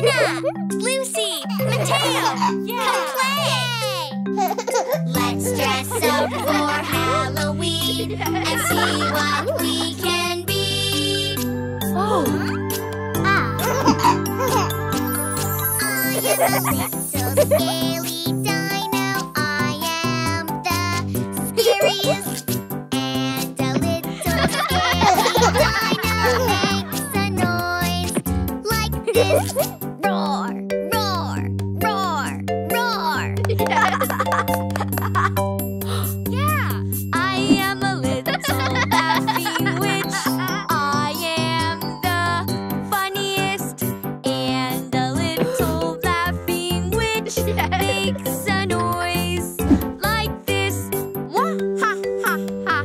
Nina, Lucy, Mateo, come play! Let's dress up for Halloween and see what we can be. Oh! I am the little scaly dino. I am the scariest. And a little scaly dino. This roar, roar, roar, roar. Yeah, I am a little happy witch. I am the funniest, and a little laughing witch makes a noise like this. Wah ha ha ha ha ha ha.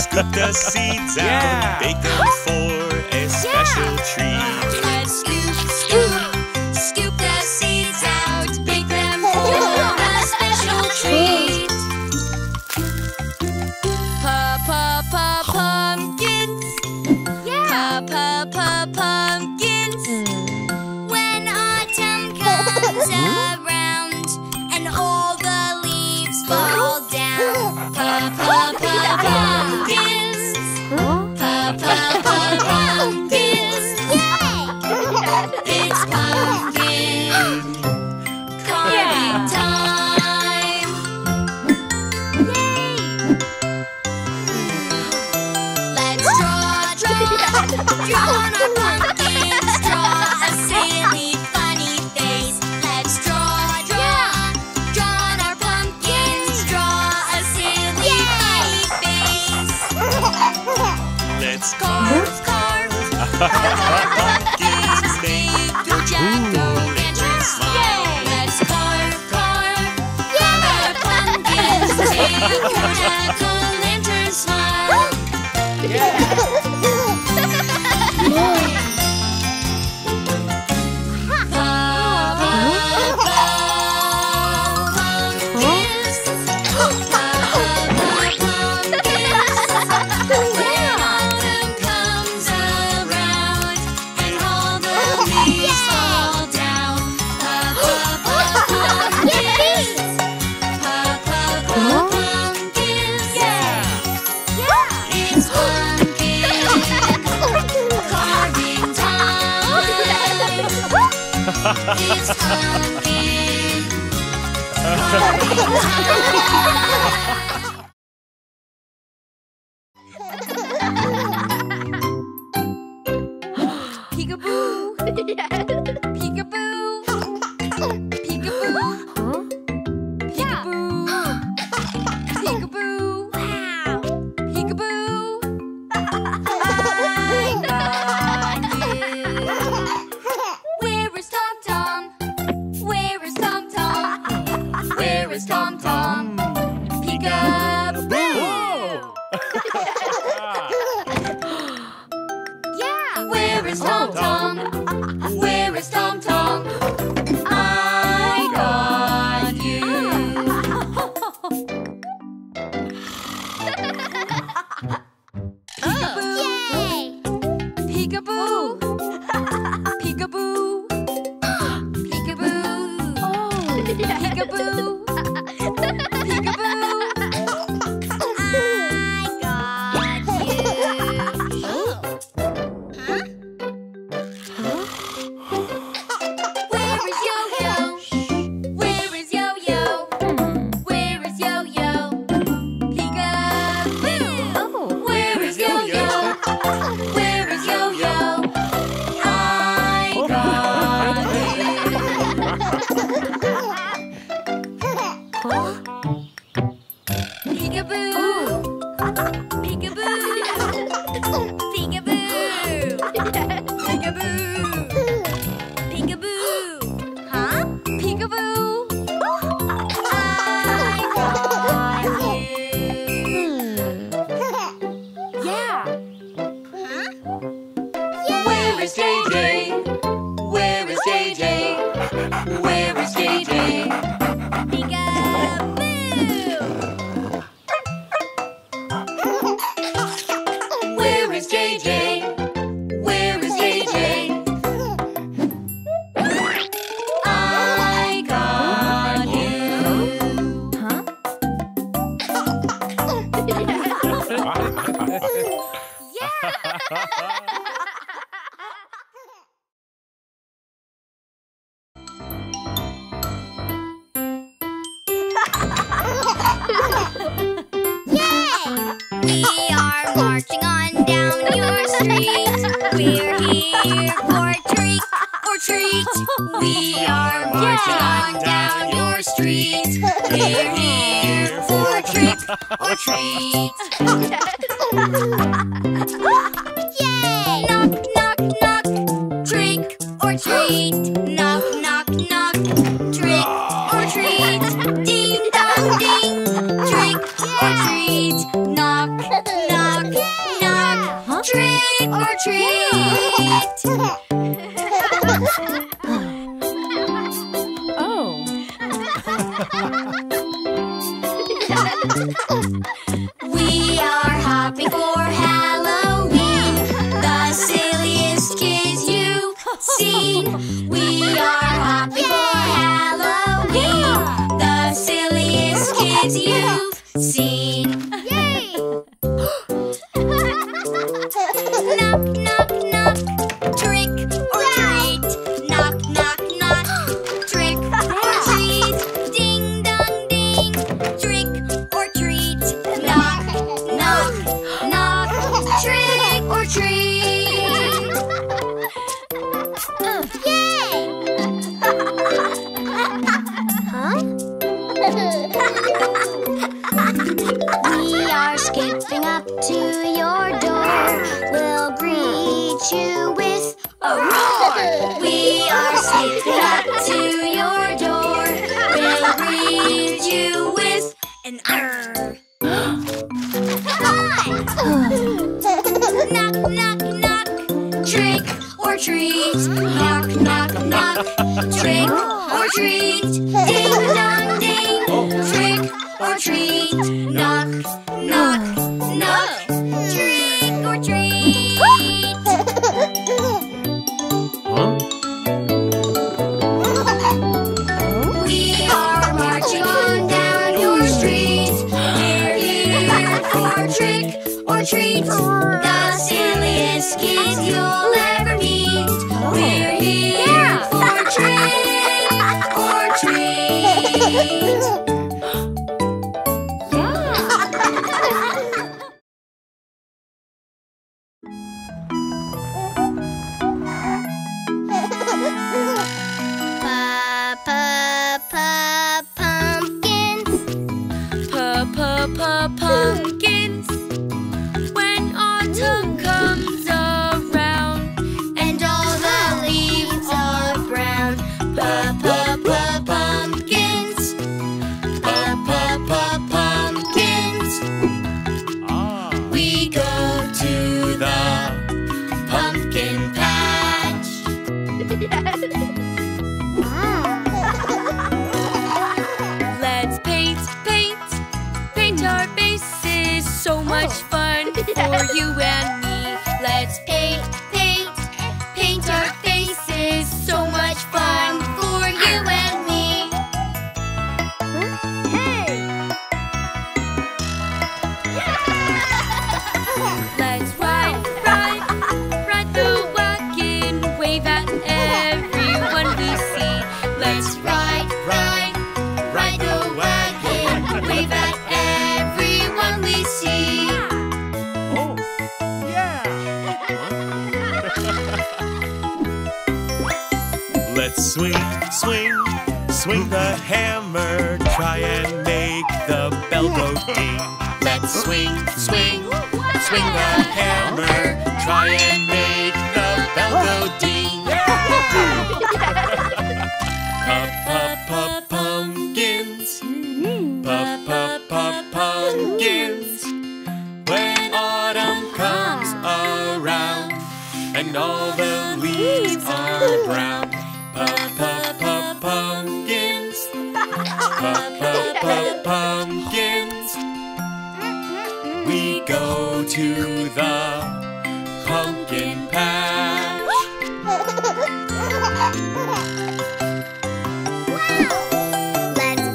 Scoop the seeds out, bake them for a special treat. Let's scoop, scoop, scoop the seeds out, bake them for a special treat. Pumpkins, pumpkins. When autumn comes around and all the leaves fall down, pumpkins. Pumpkins. hit you with a roar. We are sneaking up to your door. We'll greet you with an arr. Knock, knock, knock. Trick or treat. Knock, knock, knock. Trick or treat. Ding dong ding. Trick or treat. Knock, knock, knock. Trick or treat. We are marching on down your street. We're here for trick or treat. The silliest kids you'll ever meet. We're here for trick or treat. Pumpkins, when autumn comes around and all the leaves are brown. Pumpkins, pumpkins. We go to the pumpkin patch. Let's paint our faces, so much fun for you and me. Let's paint our faces, so much fun for you and me. Hey! Let's ride the wagon, wave at everyone we see. Let's ride the wagon, wave at everyone. Let's swing the hammer, try and make the bell go ding. Let's swing the hammer, try and make the bell go ding. Pumpkins, pumpkins. When autumn comes around and all the leaves are brown. Pumpkins, pumpkins. We go to the pumpkin patch. Let's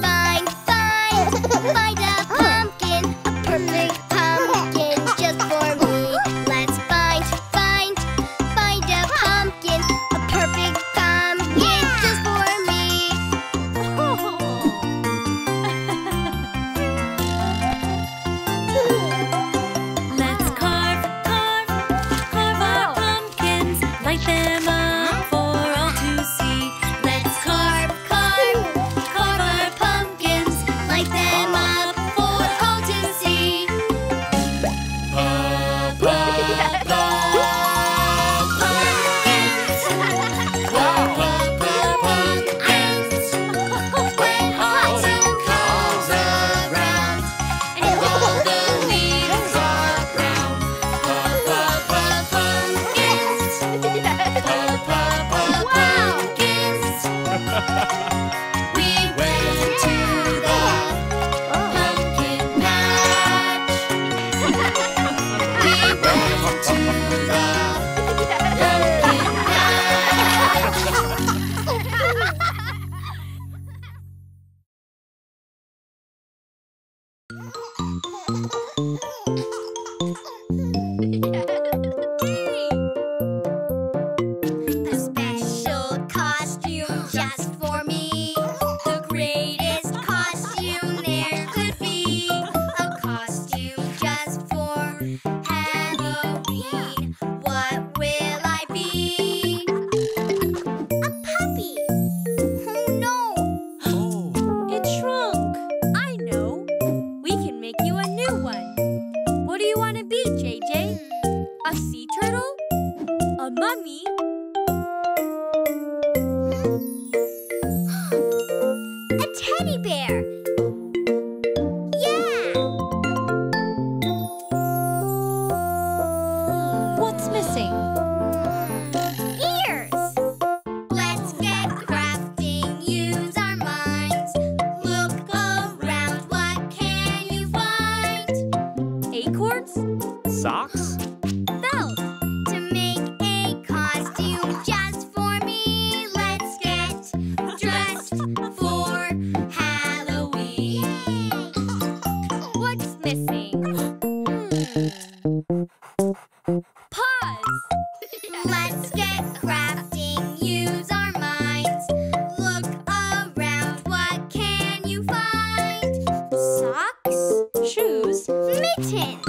find a pumpkin, a perfect pumpkin just for me. Let's find a pumpkin, a perfect pumpkin. What do you want to be? socks? Those! To make a costume just for me, let's get dressed for Halloween. What's missing? Paws! Let's get crafting, use our minds. Look around, what can you find? Socks, shoes, mittens.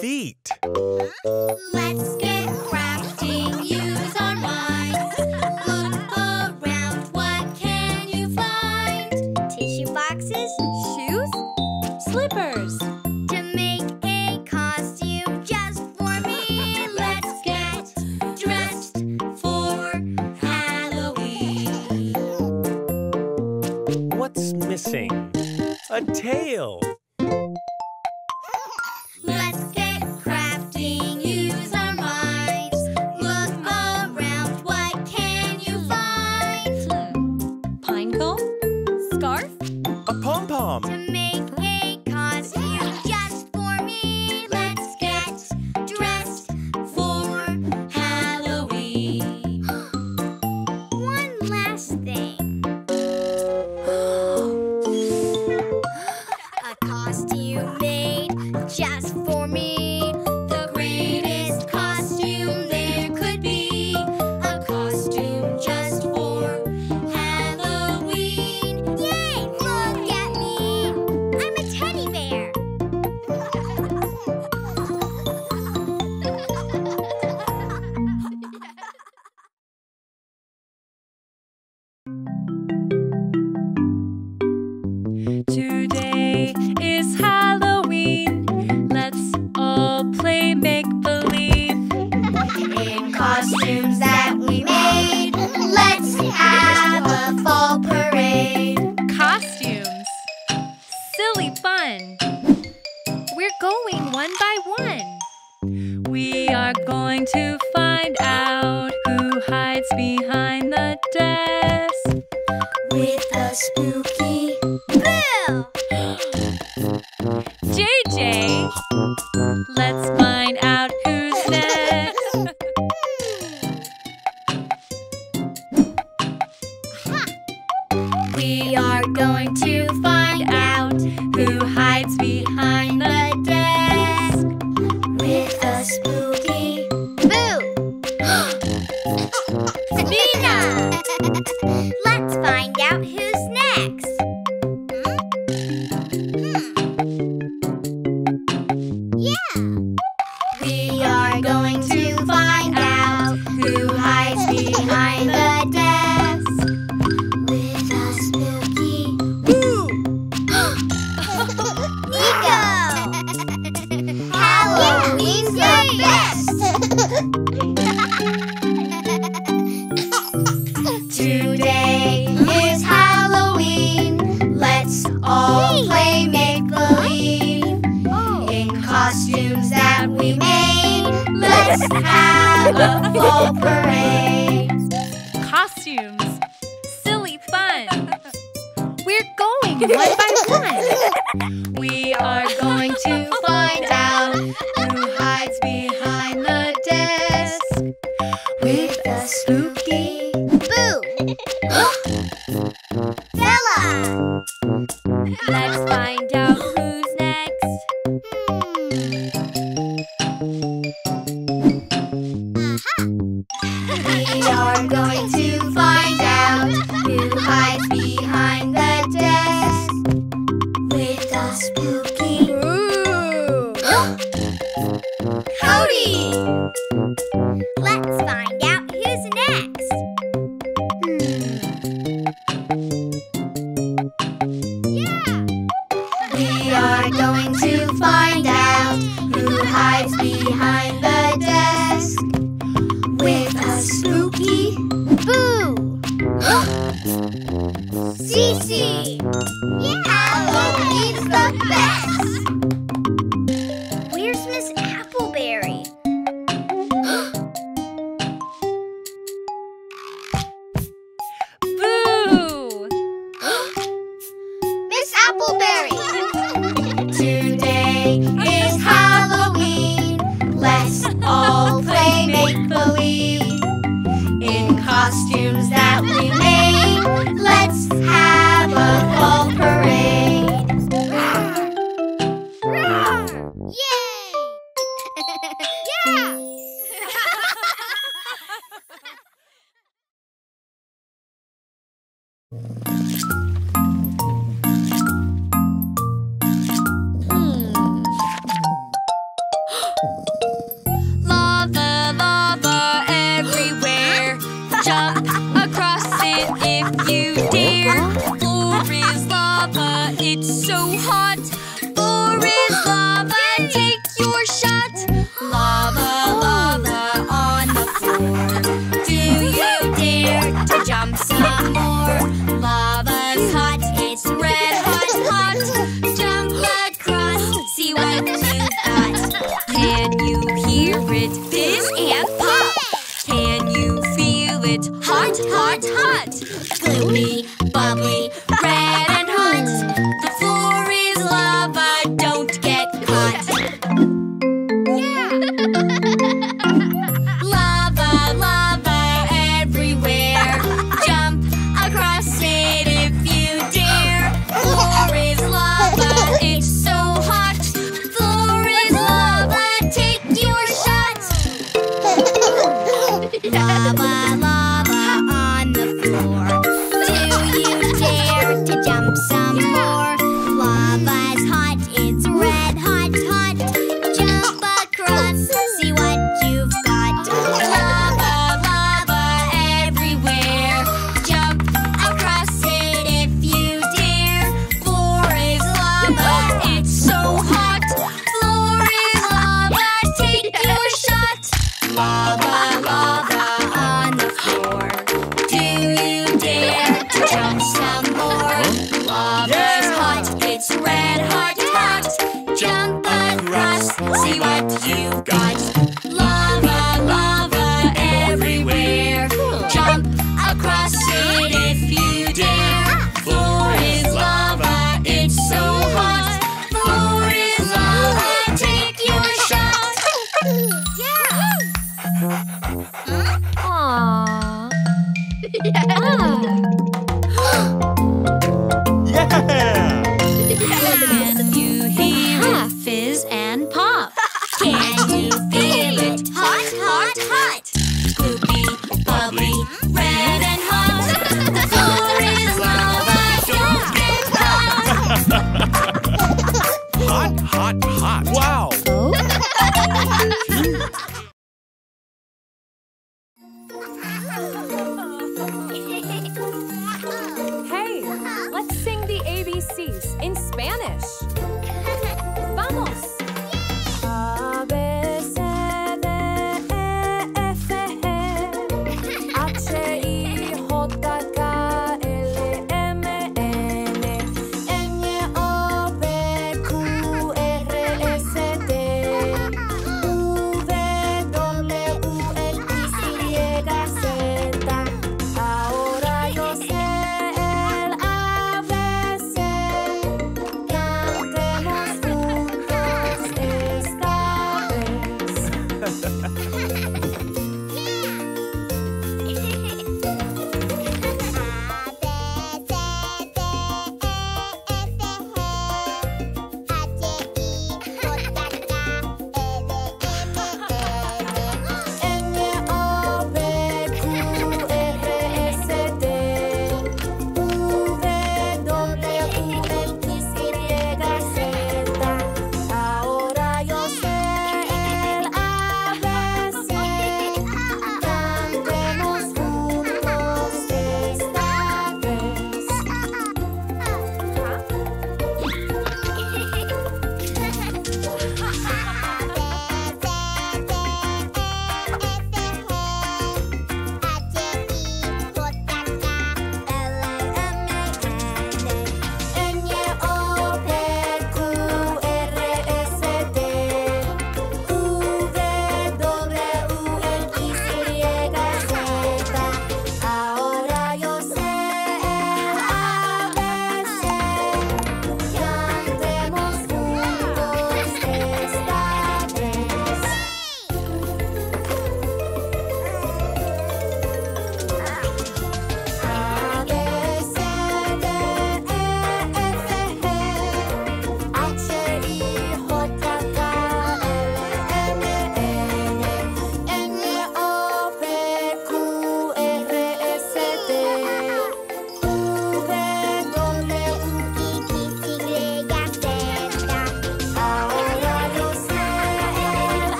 Feet. Let's get crafting, use our minds. Look around, what can you find? Tissue boxes, shoes, slippers. To make a costume just for me, let's get dressed for Halloween. What's missing? A tail. To make a costume just for me, let's get dressed for Halloween. One last thing. A costume made just for me. The greatest costume there could be. A costume just for Halloween. Yay! Look at teddy bear. Today is Halloween. Let's all play make-believe. In costumes that we made, let's have a fall parade. Fun. We're going one by one. We are going to find out who hides behind the desk with a spooky bill. JJ, let's find out who's next. We are going to find out who hides behind the desk with a spooky boo. Sabina! Let's find out who's next. Yeah! We are going to find out who hides behind the desk with a spooky boo. Nico! Halloween's the best! Today is Halloween. Let's all play make-believe. In costumes that we made, let's have a full parade. Costumes. We're going one by one. We are going to find out who hides behind the desk with a spooky boo. Bella! Let's find out who's next. We are going to find out who hides behind the desk with a spooky boo. Cody! Let's find out who's next. Yeah! We are going to find out who hides behind the desk with a spooky boo. Cece! Yeah! Halloween's the best! Where's Miss Appleberry? Appleberry. Today is Halloween. Let's all play make-believe. In costumes that we made, let's have a fall parade. Yay! Yeah!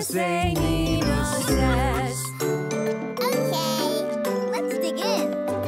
Say Nina says. Okay, let's dig in.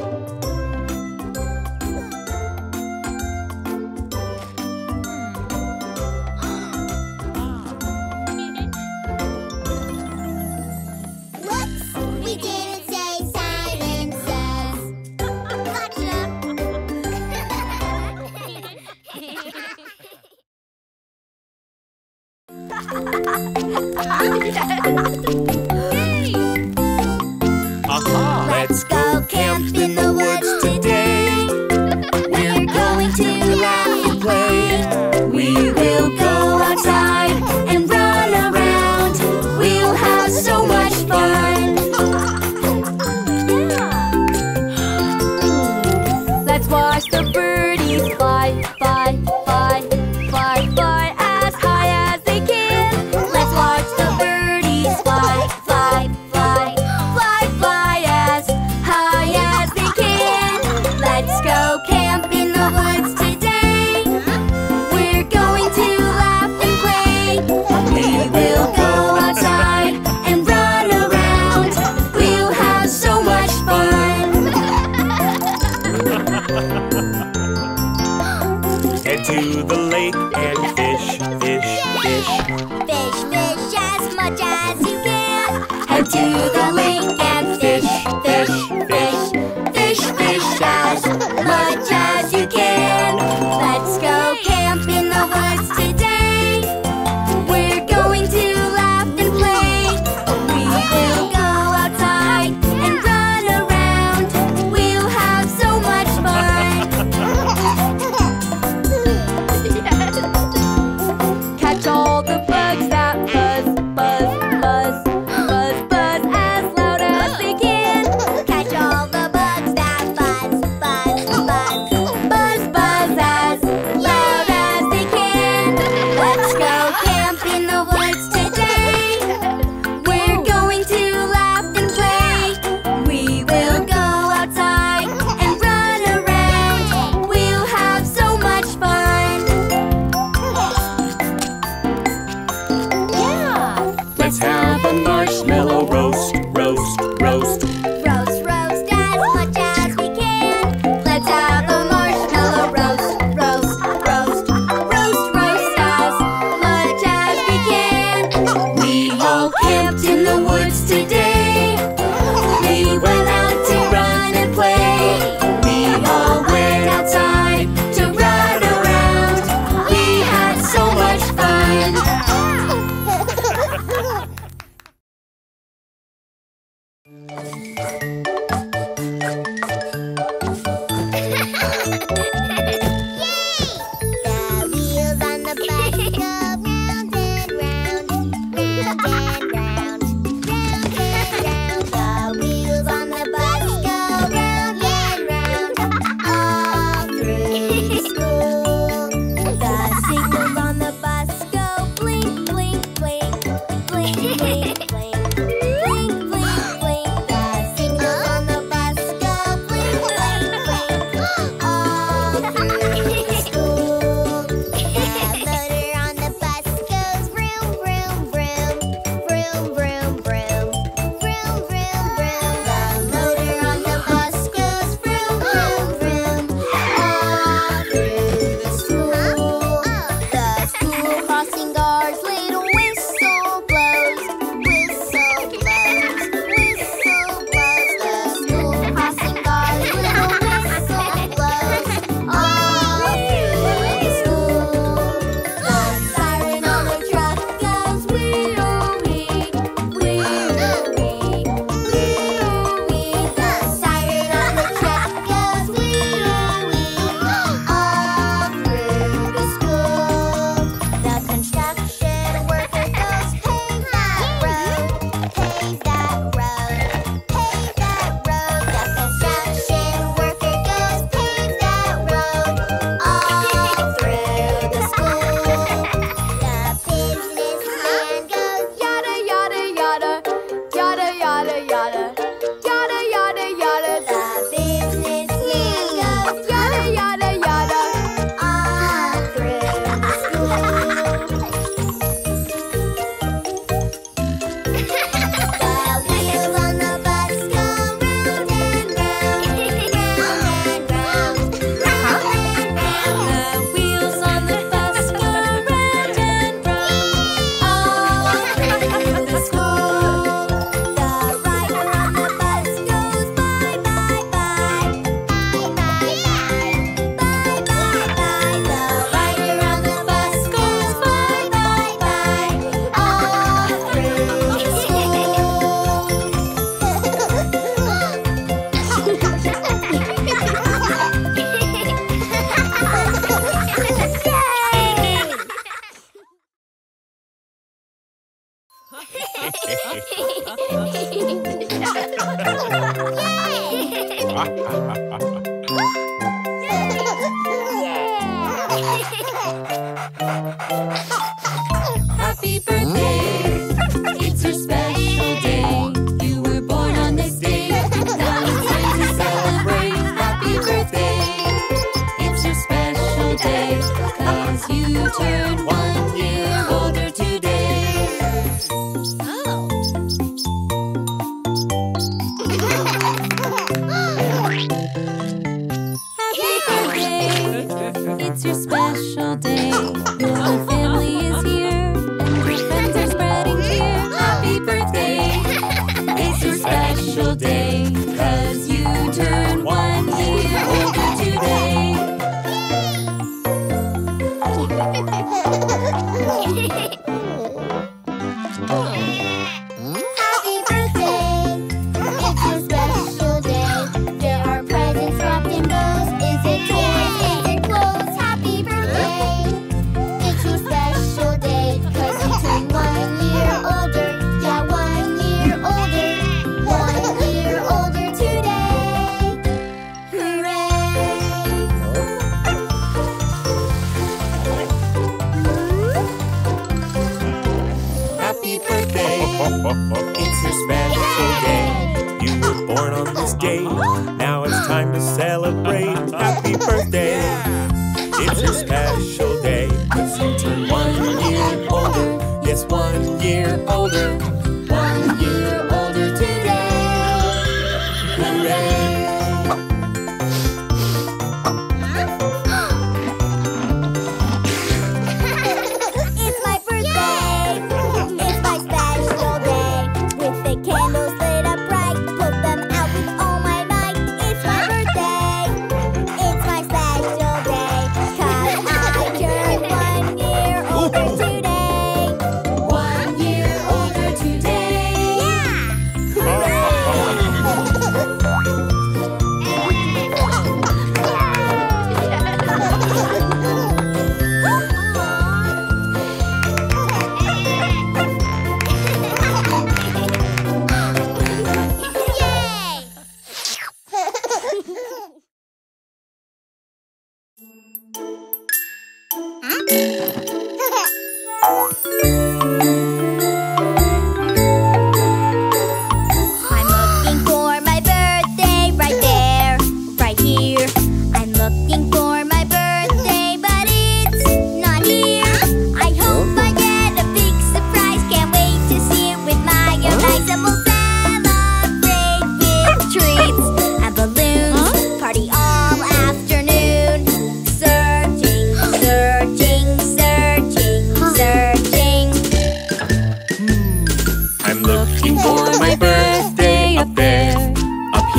Birthday.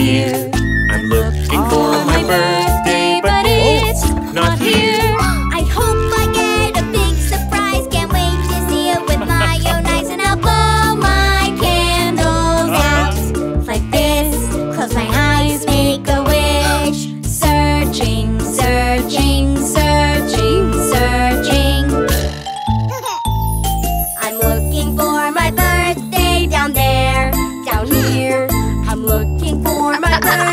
here. I'm looking for my birthday, but it's not here. I hope I get a big surprise. Can't wait to see it with my own eyes. And I'll blow my candles out like this. Close my eyes, make a wish. Searching, searching, searching, searching. I'm looking for my birthday down there, down here. I'm looking for my birthday.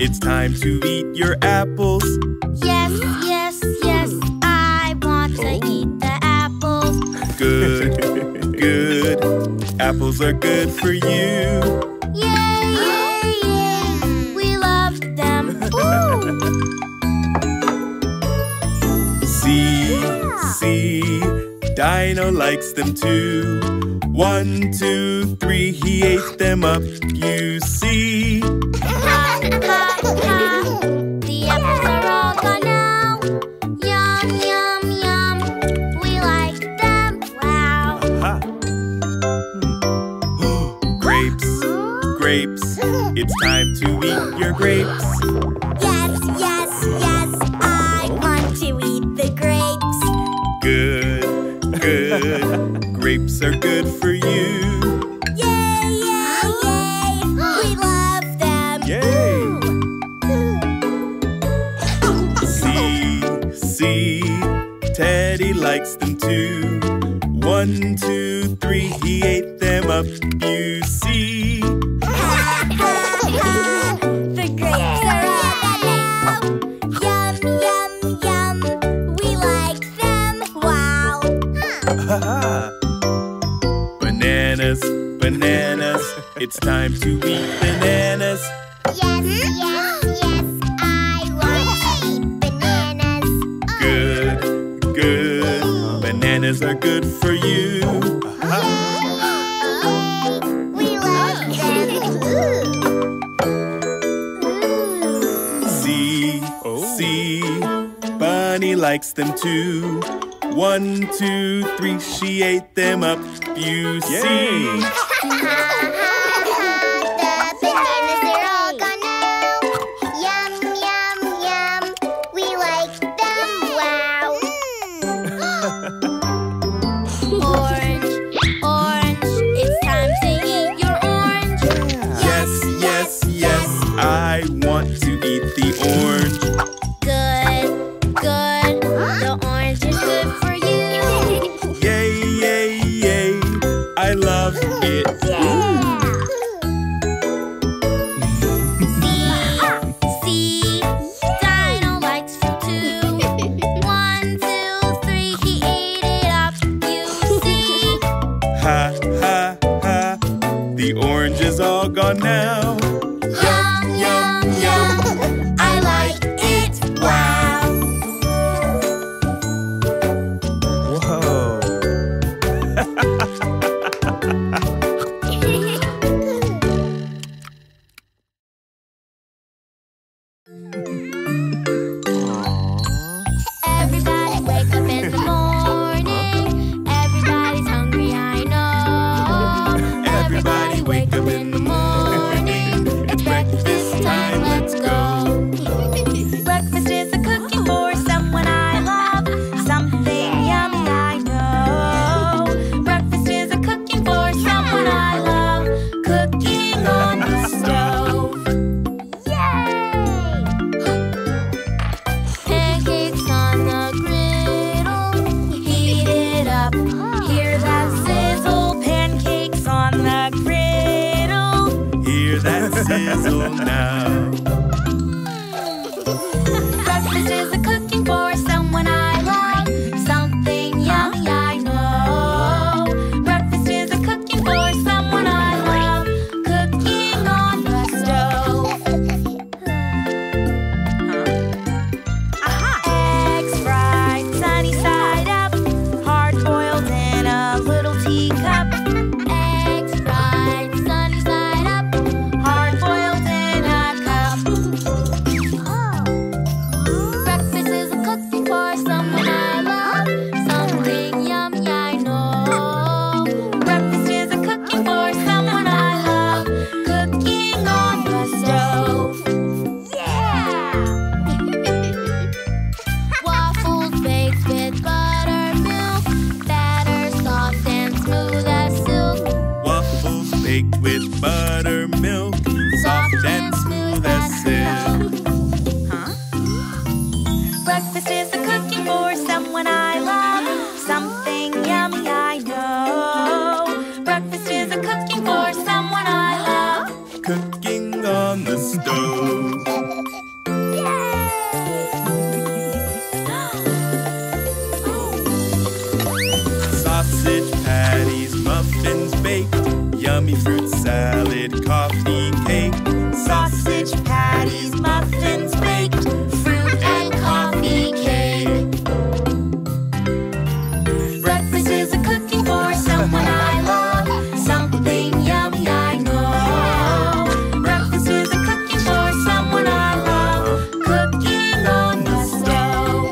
It's time to eat your apples. Yes, yes, yes, I want to eat the apples. Good, good, apples are good for you. Yay, yay, yay, we love them. Ooh. See, see, Dino likes them too. 1, 2, 3, he ate them up, you see. Ha, ha, ha, the apples are all gone now. Yum, yum, yum, we like them, wow. Grapes, grapes, it's time to eat your grapes. Yes, yes, yes, I want to eat the grapes. Good, good. Grapes are good for you. Yay, yay, yay, we love them. Yay. See, see, Teddy likes them too. 1, 2, 3, he ate them up, you see. Ha, ha, ha, the grapes are all gone now. Yum, yum, yum, we like them, wow. Ha, ha. Bananas, bananas, it's time to eat bananas. Yes, yes, yes, I want to eat bananas. Good, good, bananas are good for you. Yay, yay, we love them. See, see, Bunny likes them too. 1, 2, 3, she ate them up, you see. The bananas are all gone now. Yum, yum, yum, we like them, wow. Orange, orange, it's time to eat your orange. Yes, yes, yes, I want to eat the orange. Good, good, the orange is good for you. Now, yum, yum, yum, I like it, wow. Whoa. Everybody wake up in the morning. Everybody's hungry, I know. Everybody wake up in the morning. Sizzle now. Breakfast is a cooking for someone I love. Something yummy, I know. Breakfast is a cooking for someone I love. Cooking on the stove. Eggs fried sunny side up, hard boiled in a little teacup. Waffles baked with buttermilk, batter soft and smooth as silk. me fruit salad, coffee cake, sausage patties, muffins baked, fruit and coffee cake. Breakfast is a cooking for someone I love, something yummy I know. Breakfast is a cooking for someone I love, cooking on the stove.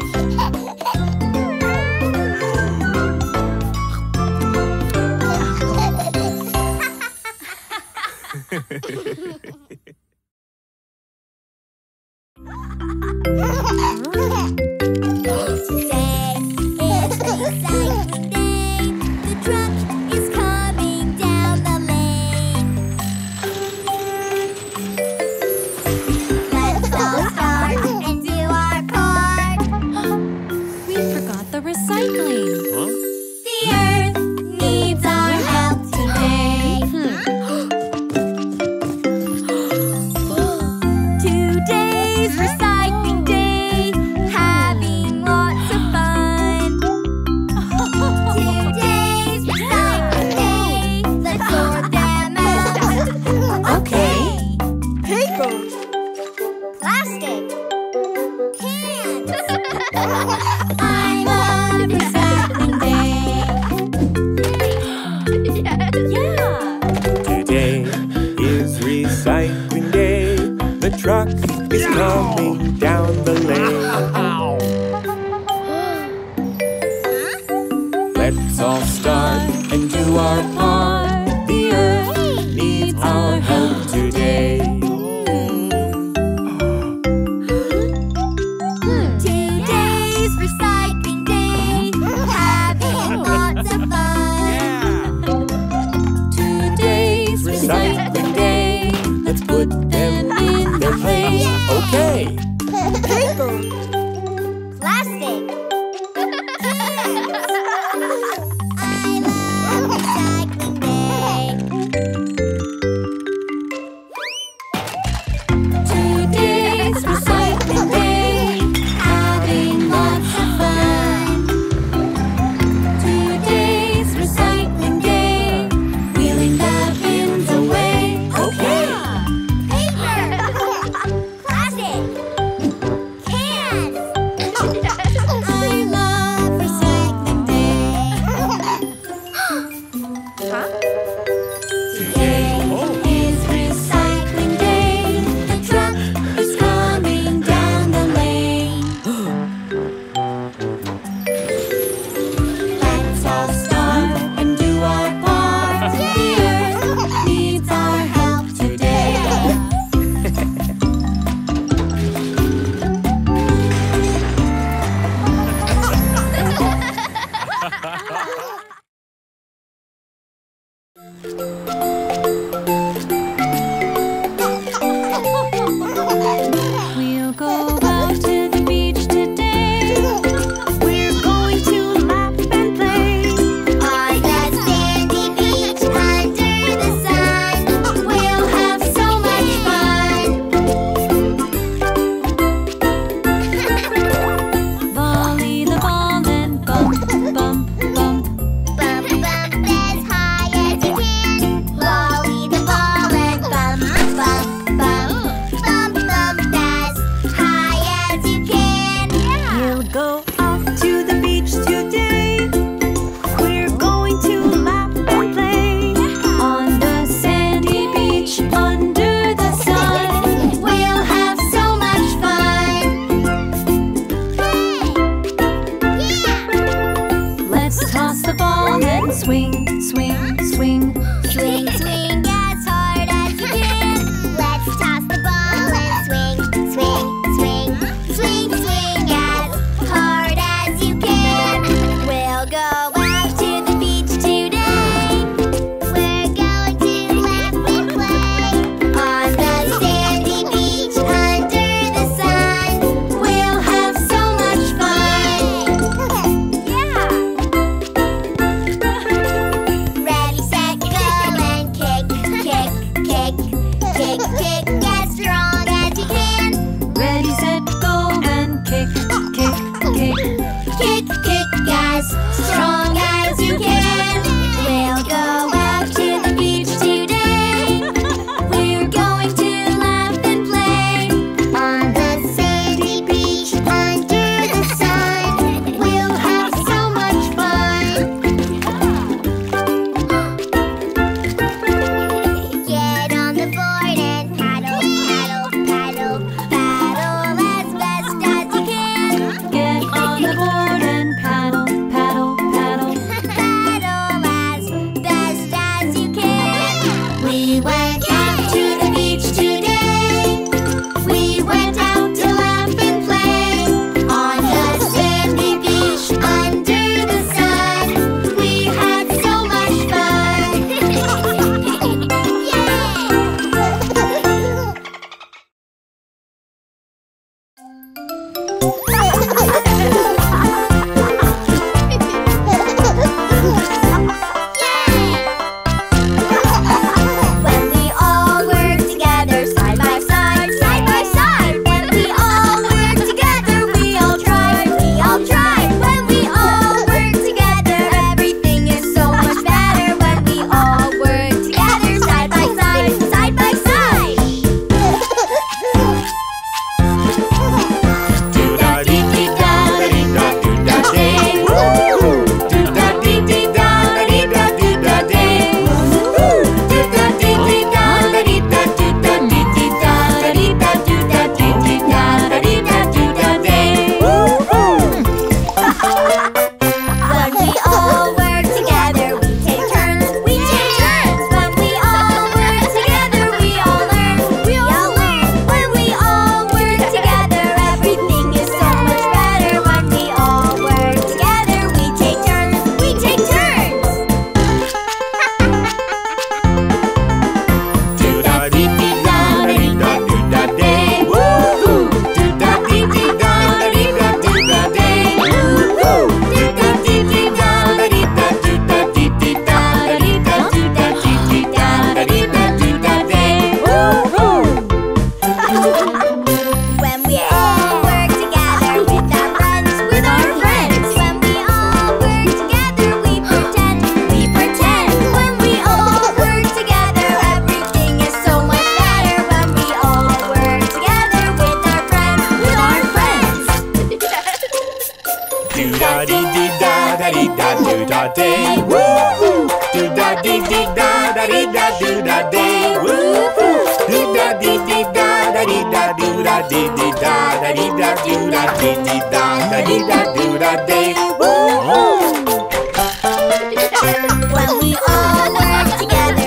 da day, woo woo. Do da dee dee da da dee da do da day, woo woo. Do da dee dee da da dee da do da dee dee da da dee da do da dee dee da da dee da do da day, woo woo. When we all work together.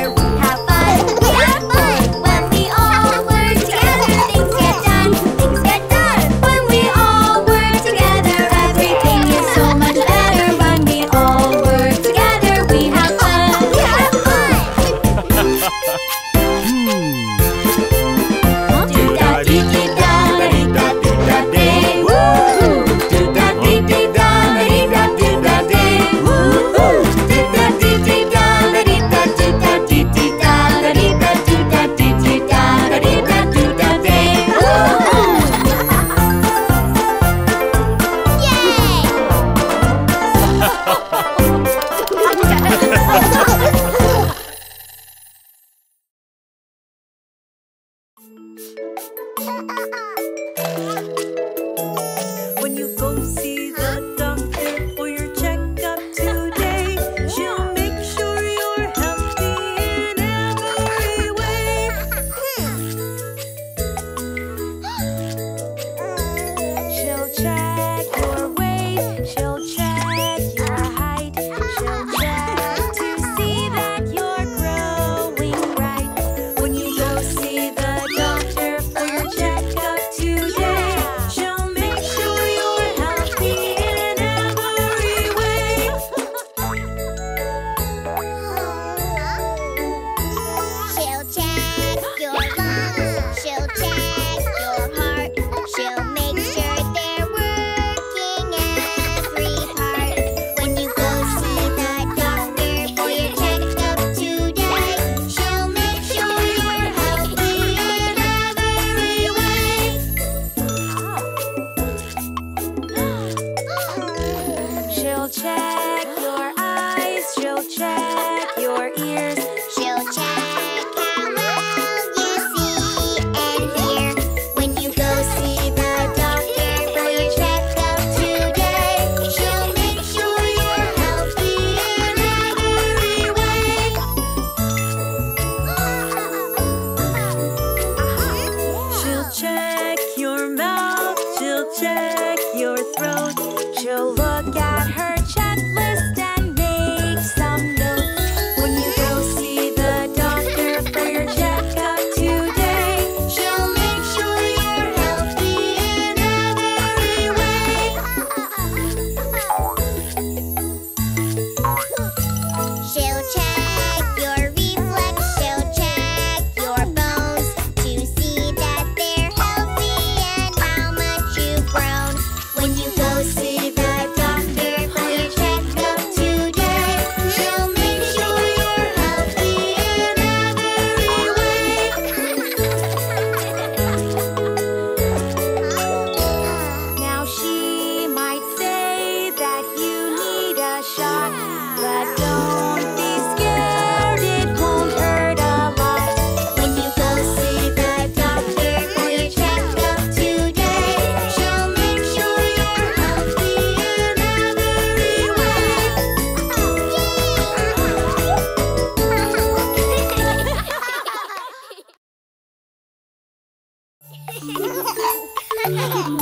Hello,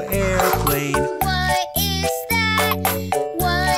airplane, what is that? What?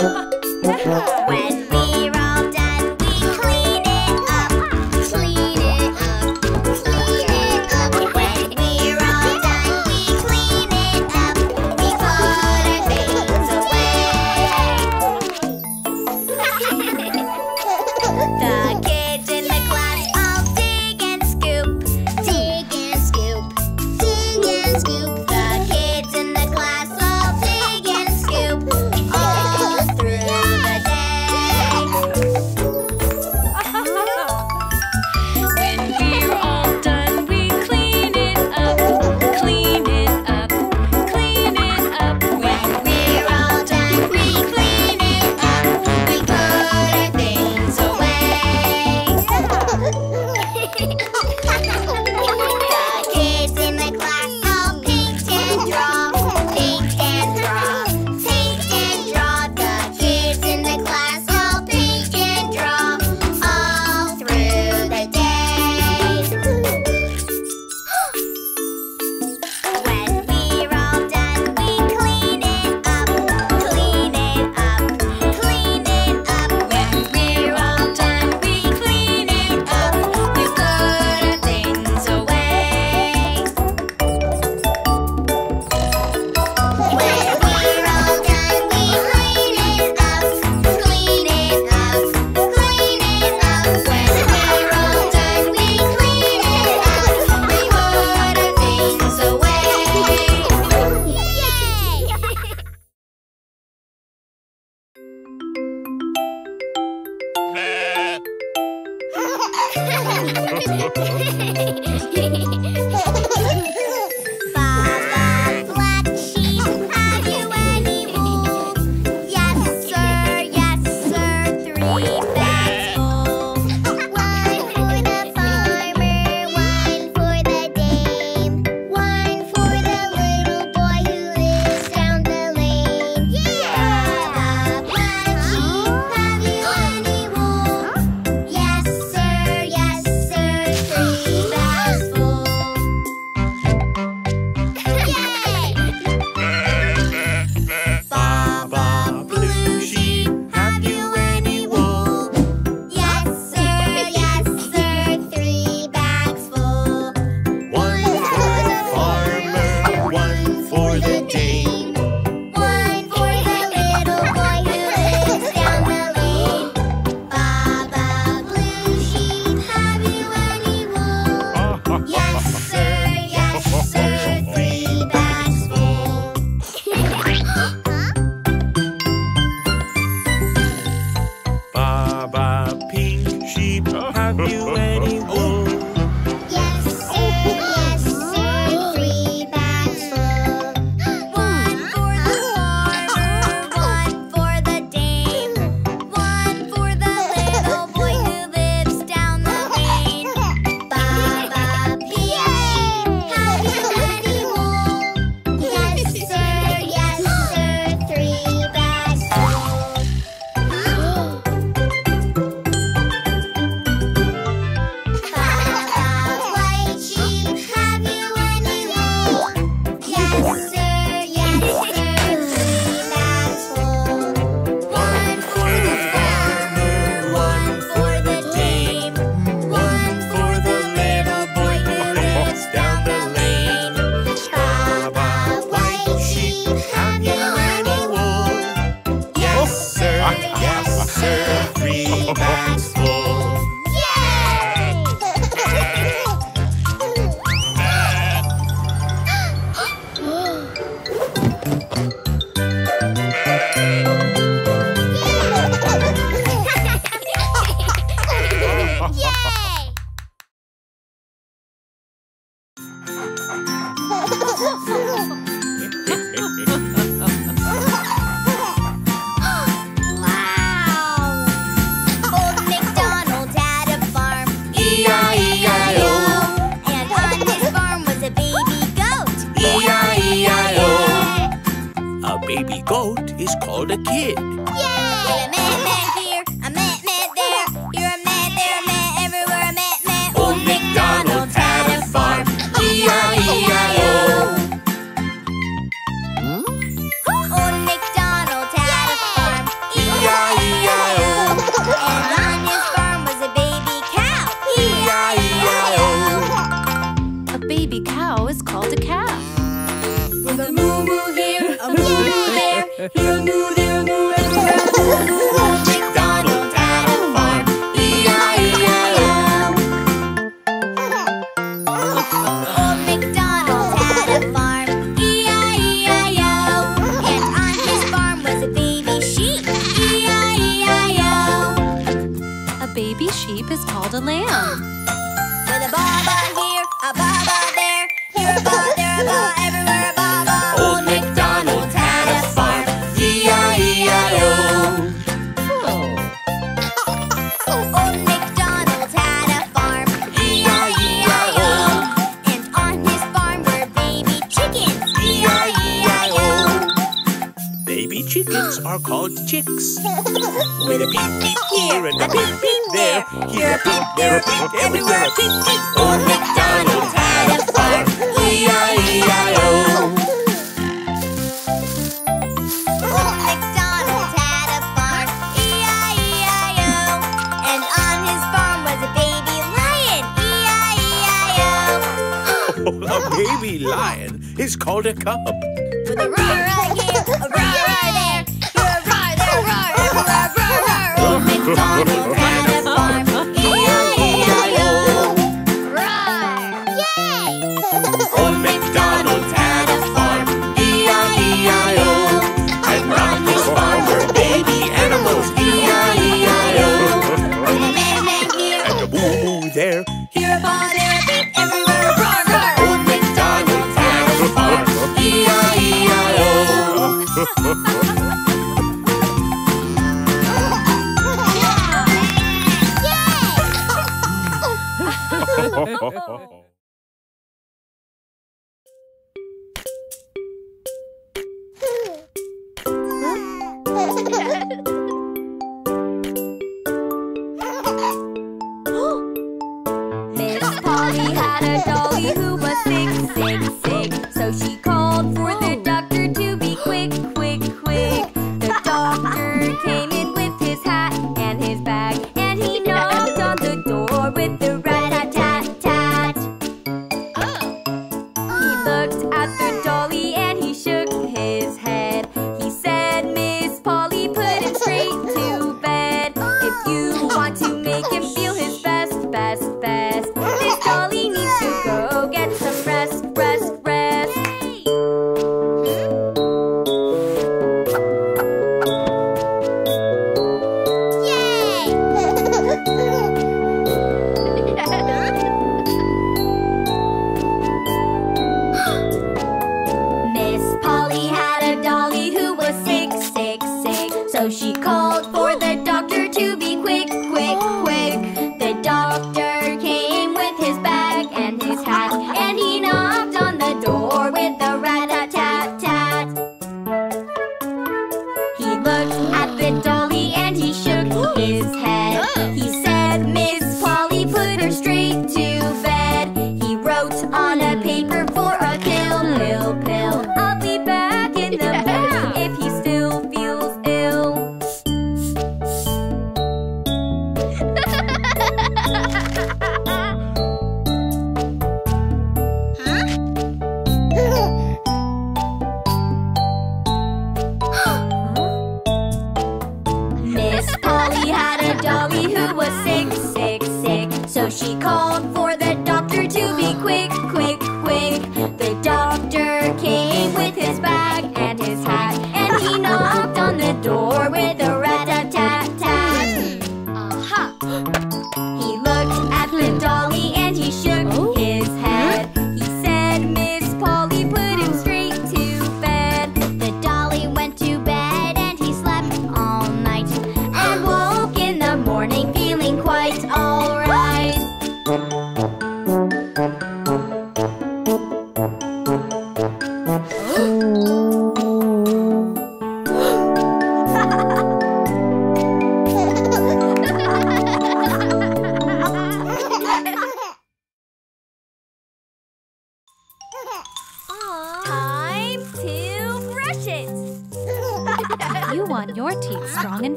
When we're all done, we clean it up, clean it up, clean it up. When we're all done, we clean it up, we put our things away. The kids in the class all dig and scoop, dig and scoop, dig and scoop. The kids in the class all dig and scoop all through the day. When we're all done, we clean it up, clean it up, clean it up. When we're all done, we clean it up, we put our things away. The kids in the class all paint and draw, paint and draw, paint and draw. The kids in the class all paint and draw all through the day. When we're all done, we clean it up, clean it up, clean it up. When we're all done, we clean it up, we put our things away. When we're all done, we clean it up, clean it up, clean it up. When we're all done, we clean it up, we put our things away. Yay! Baba Black Sheep, have you any wool? Yes sir, 3 bags full. One for the farmer, one for the dame, one for the little boy who lives down the lane. Baba Black Sheep, have you any wool? Yes sir, 3 bags full. Yay! Baba Blue Sheep, have you any wool? Yes sir, 3 bags full. One for the farmer, one for the dame, one for the little boy who lives down the lane. Baba Blue Sheep, have you any wool? Yes sir, 3 bags full. Baba Pink Sheep, have you any wool? Yes sir, 3 bags full. One for the farmer, one for the dame, one for the little boy who lives down the lane. Baba Pig, have you any wool? Yes sir, 3 bags full. Baba White Sheep, have you any wool? Yes sir, 3 bags full. One for the farmer, one for the dame, one for the little boy who lives down the lane. Baba White Sheep, have you any wool? Yes sir, 3 bags full. Wow! Old MacDonald had a farm, E-I-E-I-O. and on his farm was a baby goat, E-I-E-I-O. A baby goat is called a kid. Yay! A meh-meh here, a meh-meh there, you're a meh-there, meh everywhere, a meh-meh. Old MacDonald had a farm, E-I-E-I-O. Old MacDonald had a farm, Time to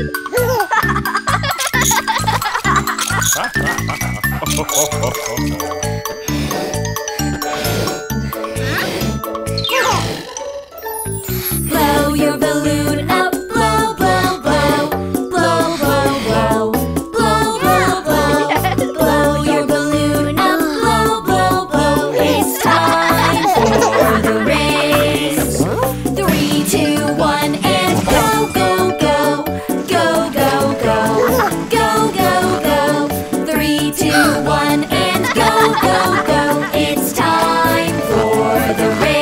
Blow your balloon up, blow, blow, blow, blow, blow, blow, blow, blow, blow. Blow your balloon up, blow, blow, blow. It's time for the race. 3, 2, 1, and go, go, go, go, go, go, go, go, go. 3, 2, 1, and go, go, go. It's time for the race.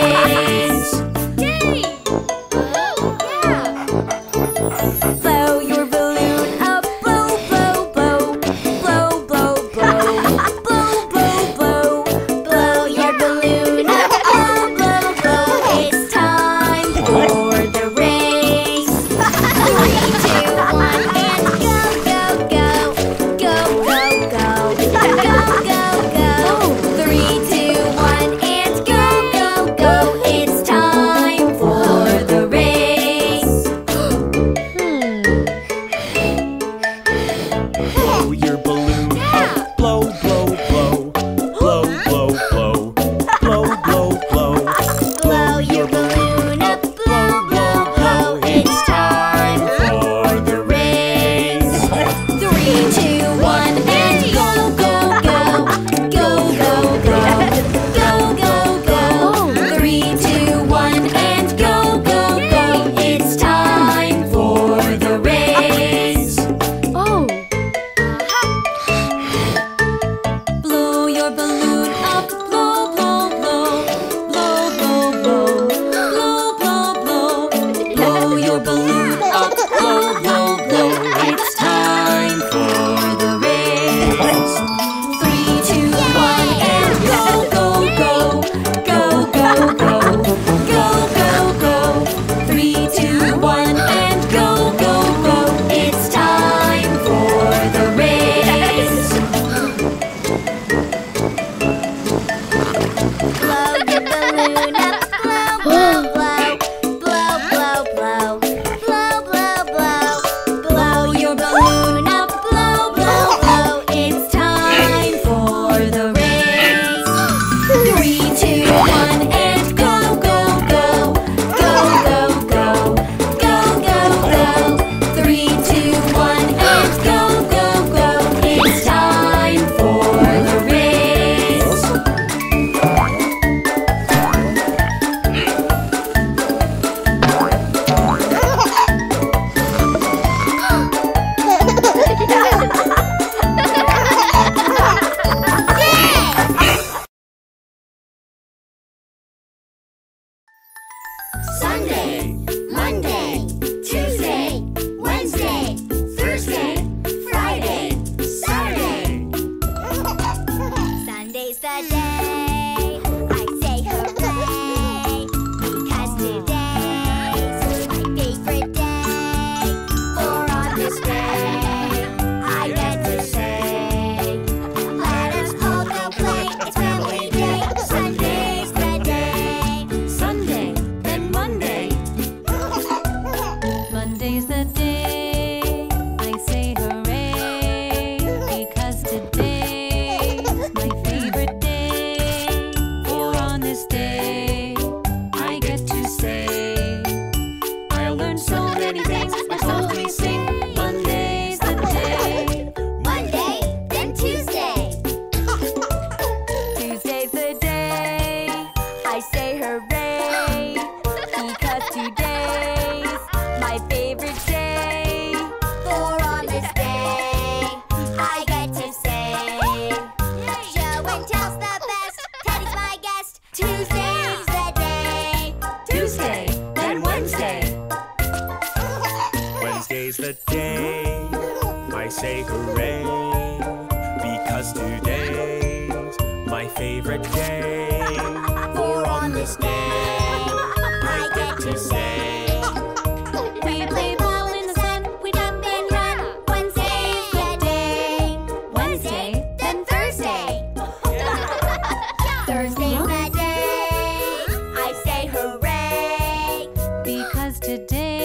Today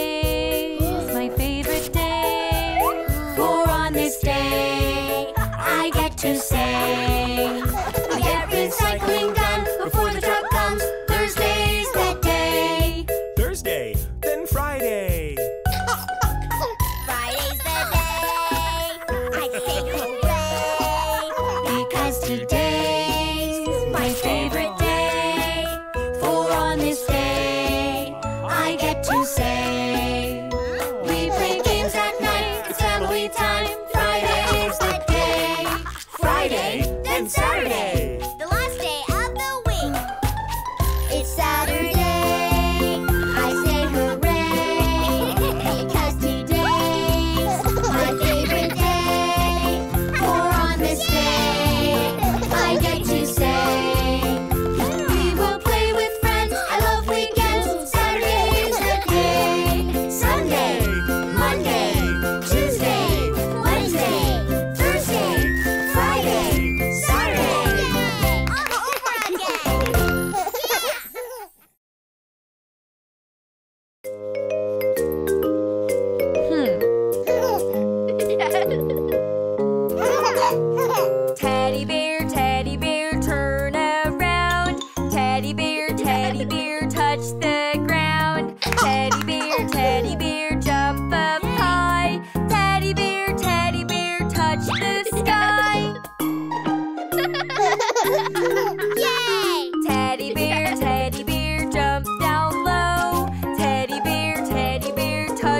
is my favorite day.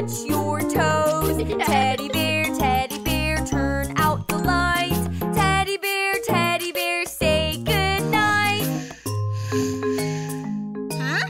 touch your toes. Teddy bear, turn out the lights. Teddy bear, say goodnight. Huh?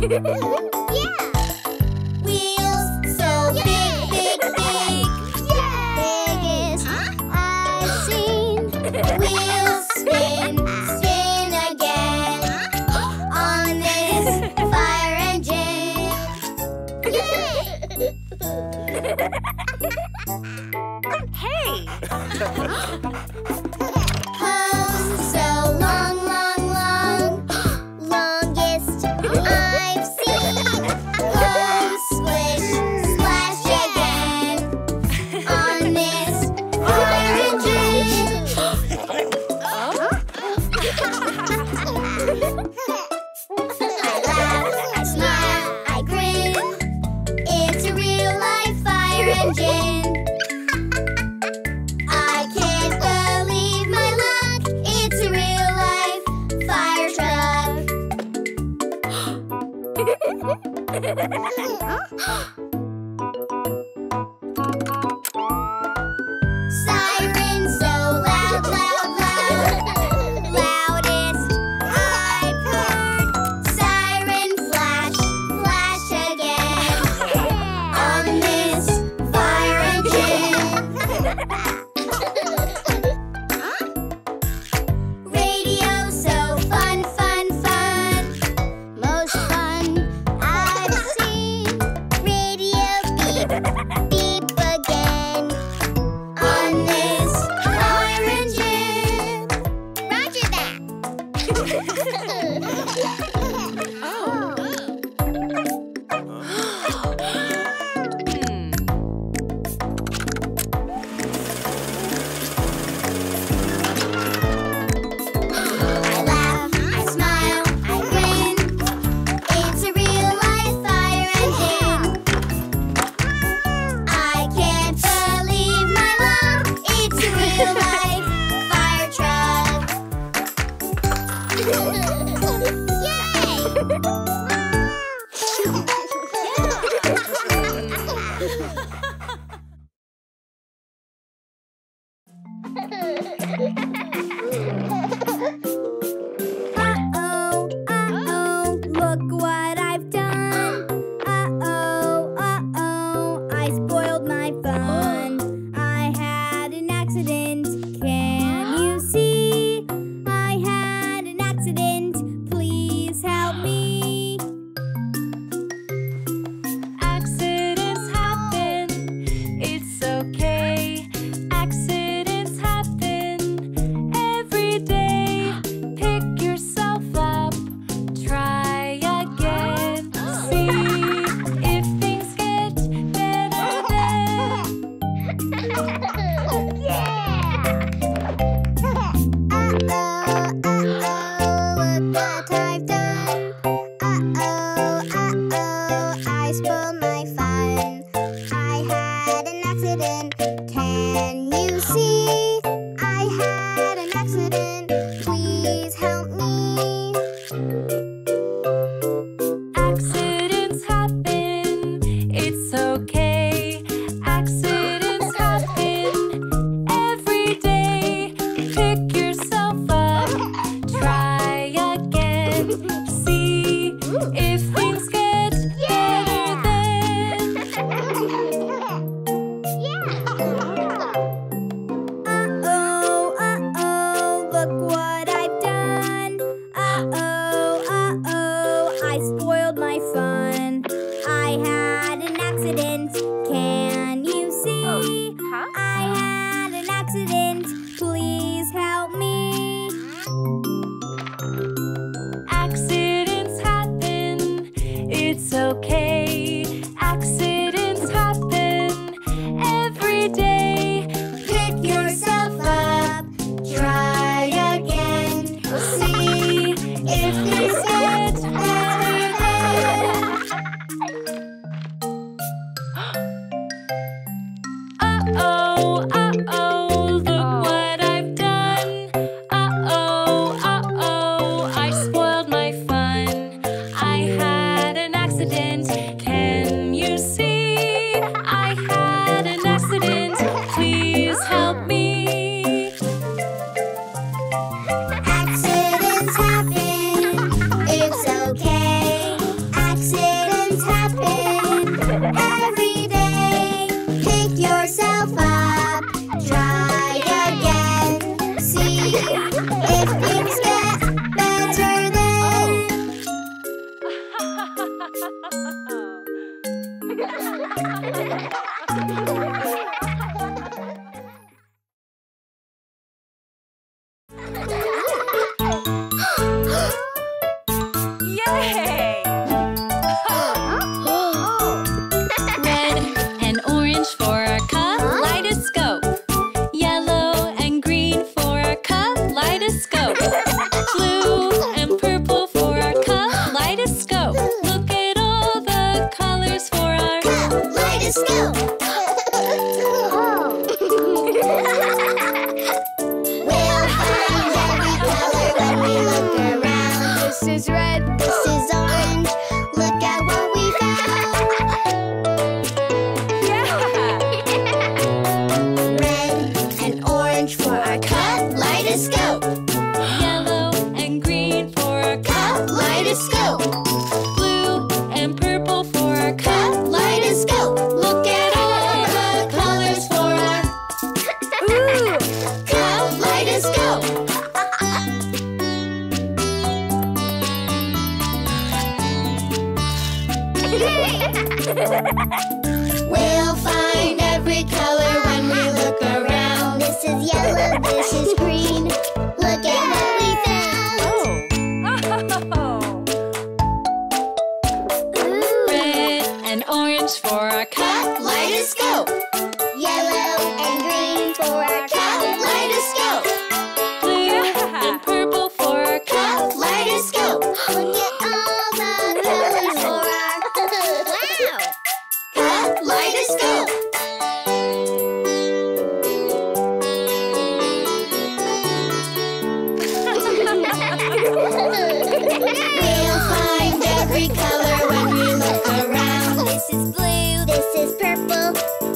Radio.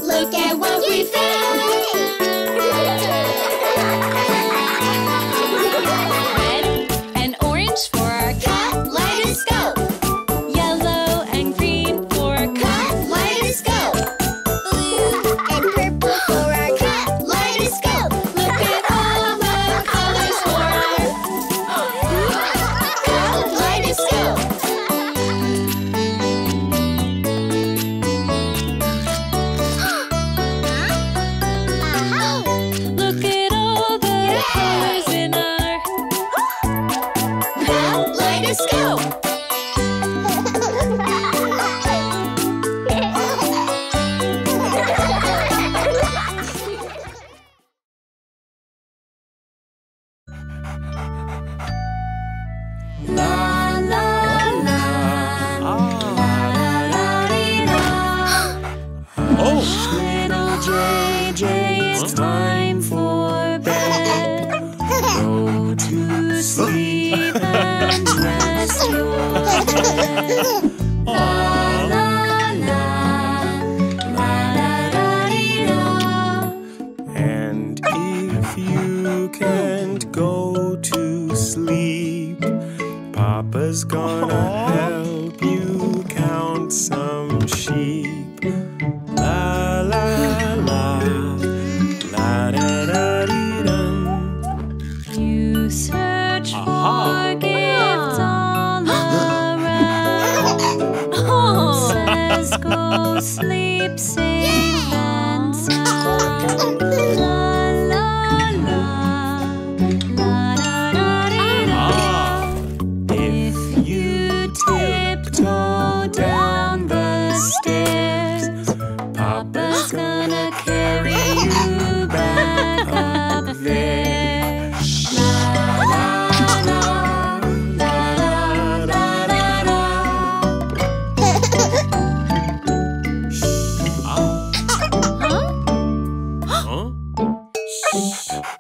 Look at what we found! It's time for bed. Go to sleep and rest your head. And if you can't go to sleep, Papa's gonna help you count some sheep. La la la. For gifts all around. Says go sleep safe and sound. La la la, la da da dee da. If you tiptoe down the stairs, Papa's gonna carry you back up there. La la.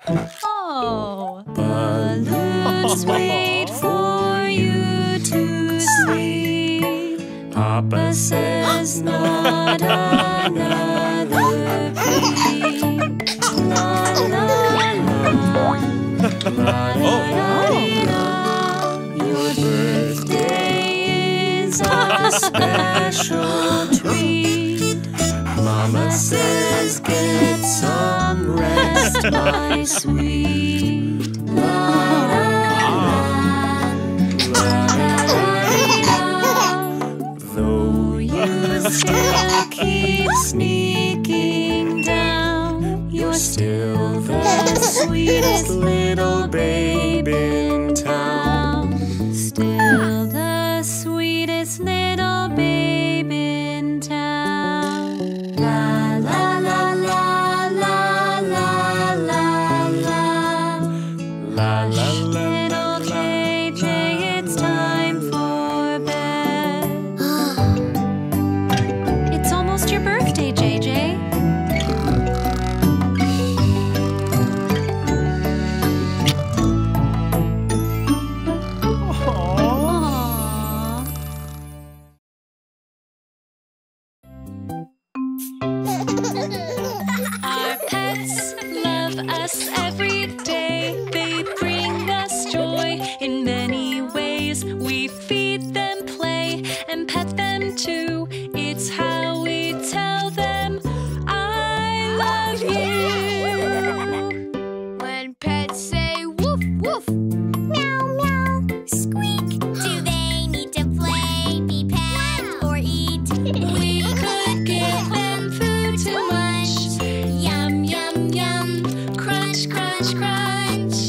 Oh, balloons wait for you to sleep. Papa says not another peep. La la la, la la la. Your birthday is a special treat. Mama says get some rest, my sweet. La la la, la da da da. Though you still keep sneaking down, you're still the sweetest little babe in town. Still the sweetest little babe in town. La la. La, la, la, little JJ, it's time for bed. It's almost your birthday, JJ. Aww. Our pets love us every day. In many ways, we feed them, play, and pet them too. It's how we tell them, I love you. When pets say woof woof, meow meow, squeak, do they need to play, be pet, or eat? We could give them food to munch. Yum yum yum, crunch crunch crunch.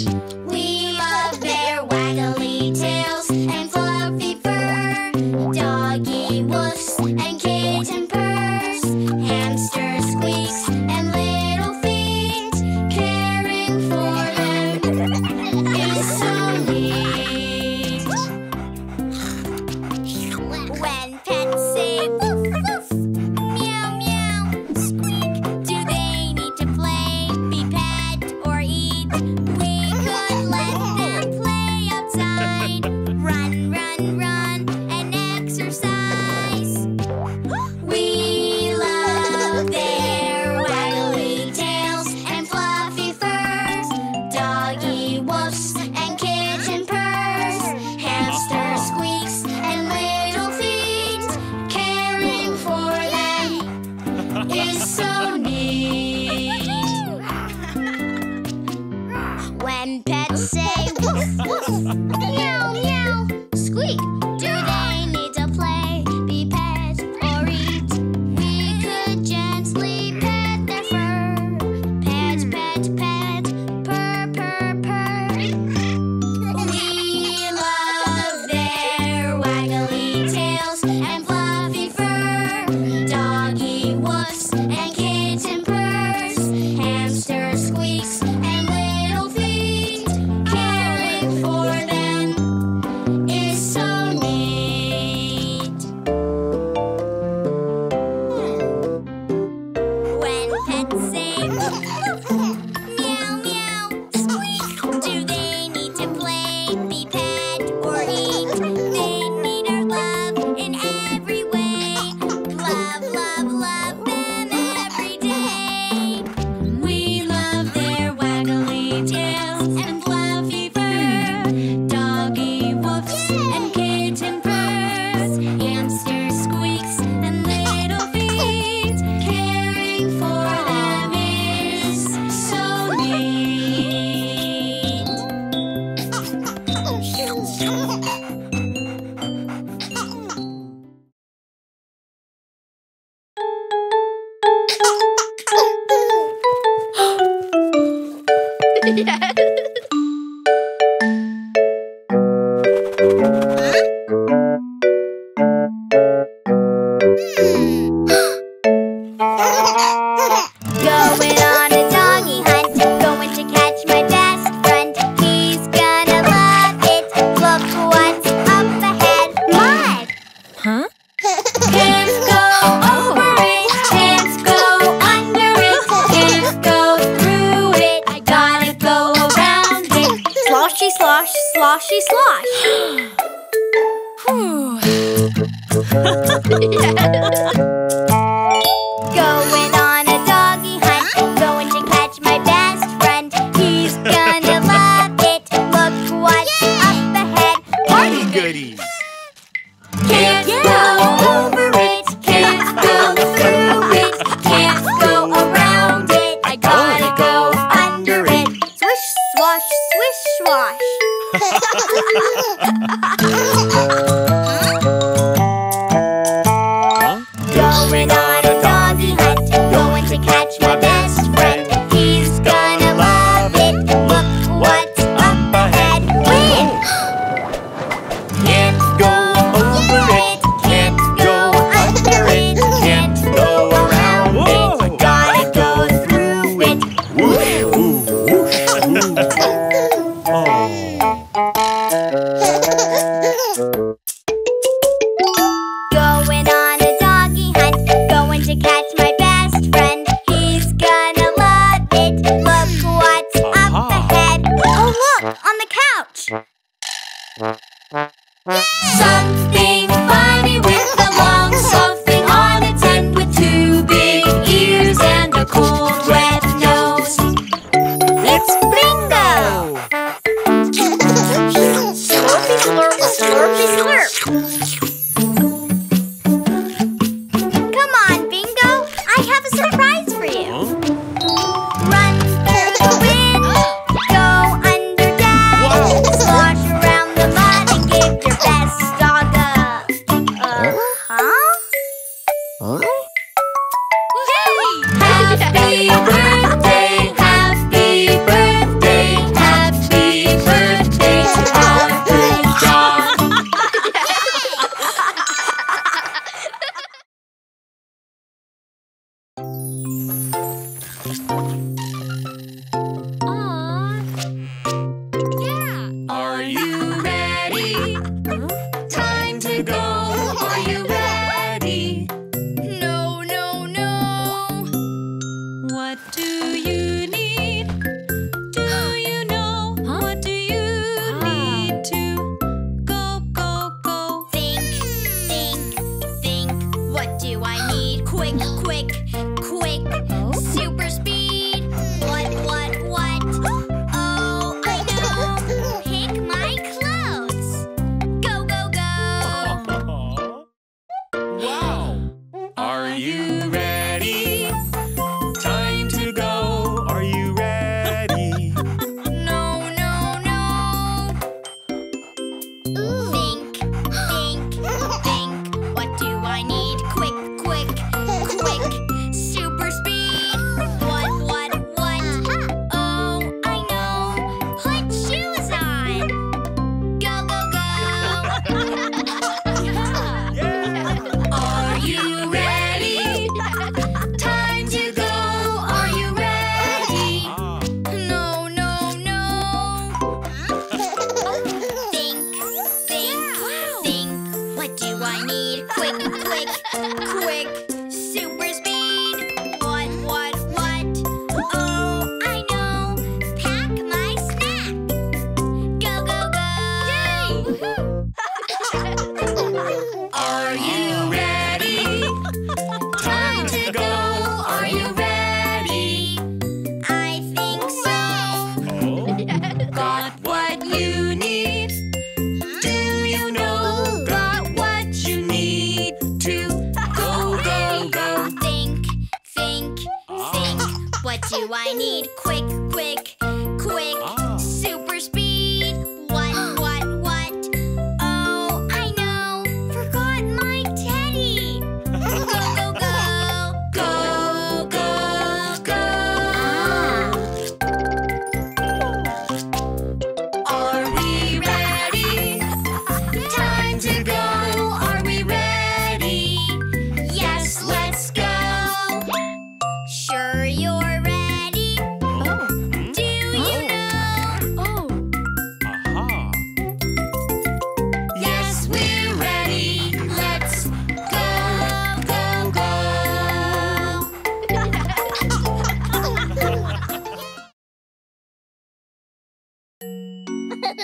Let's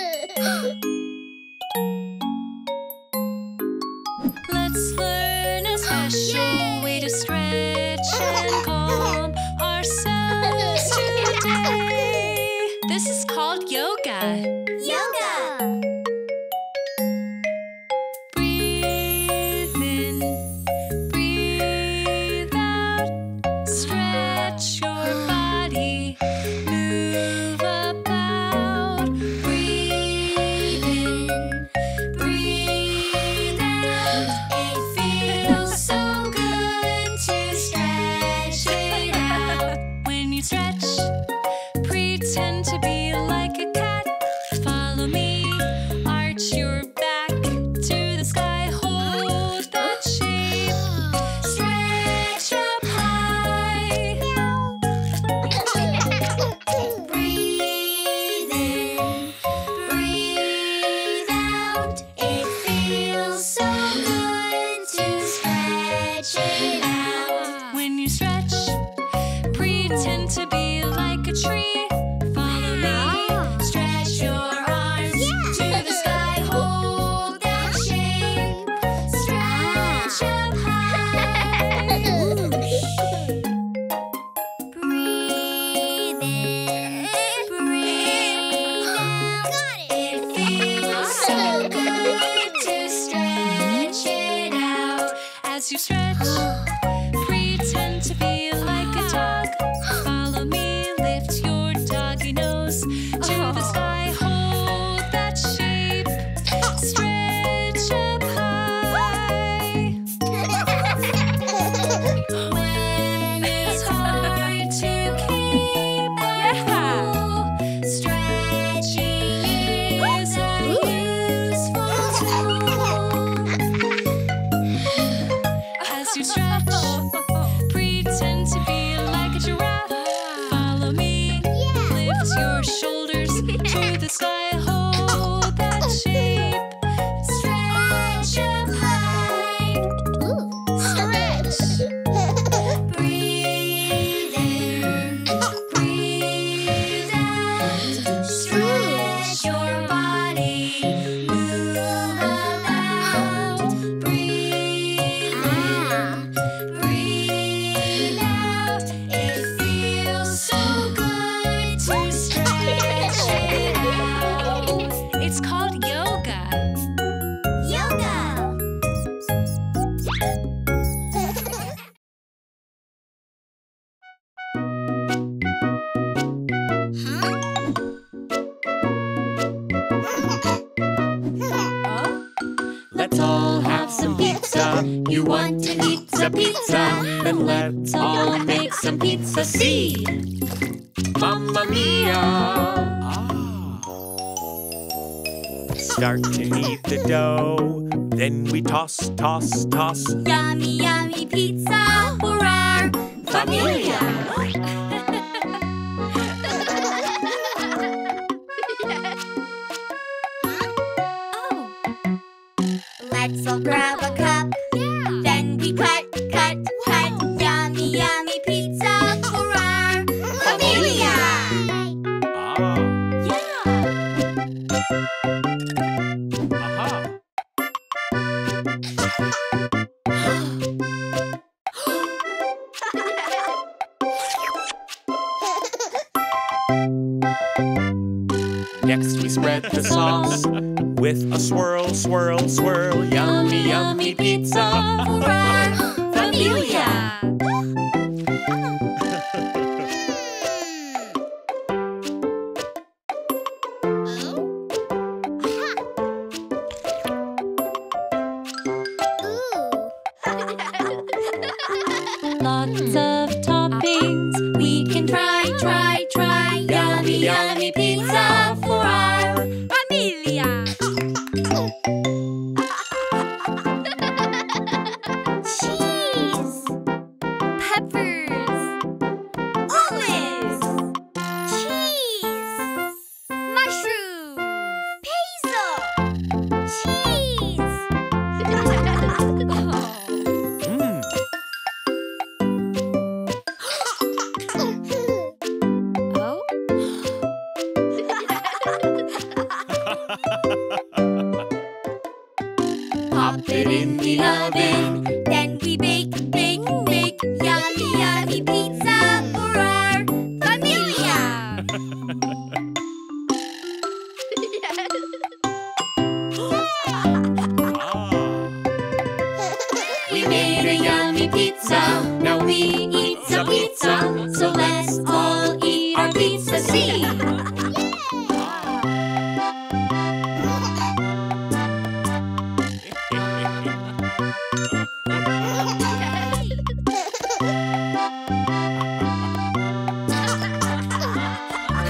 learn a special way to stretch and calm ourselves today. This is called yoga. Toss, toss, yummy, yummy pizza for our familia. Let's all grab a cup, then we cut, cut, cut. Yummy, yummy pizza for our familia. The sauce with a swirl, swirl, swirl. Yummy, yummy pizza for our familia. Lots of toppings we can try, try, try. Yummy, yummy pizza for our in oven. Then we bake, bake, bake yummy, yummy pizza for our familia. We made a yummy pizza. Now we eat some pizza. So let's all eat our pizza. See. Share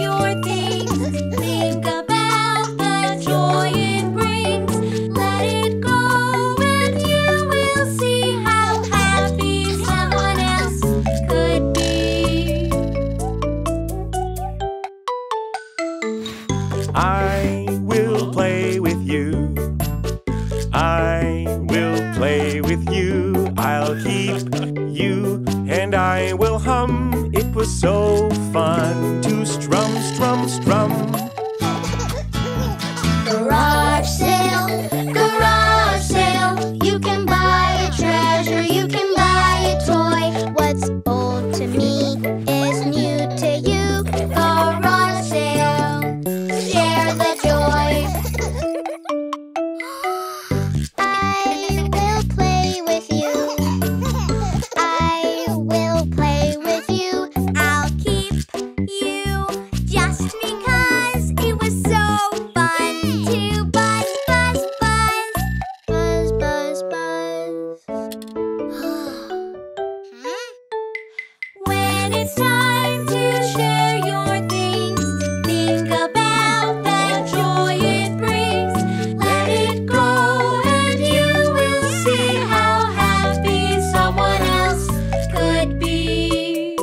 your things. Think about the joy it brings. so fun to strum, strum, strum. Garage sale, garage sale. You can buy a treasure, you can buy a toy. What's old to me is new to you. Garage sale, share the joy. I will play with you. I will play with you. I'll keep you just because it was so fun to buzz, buzz, buzz. Buzz, buzz, buzz. When it's time to share your things, think about that joy it brings. Let it go and you will see how happy someone else could be.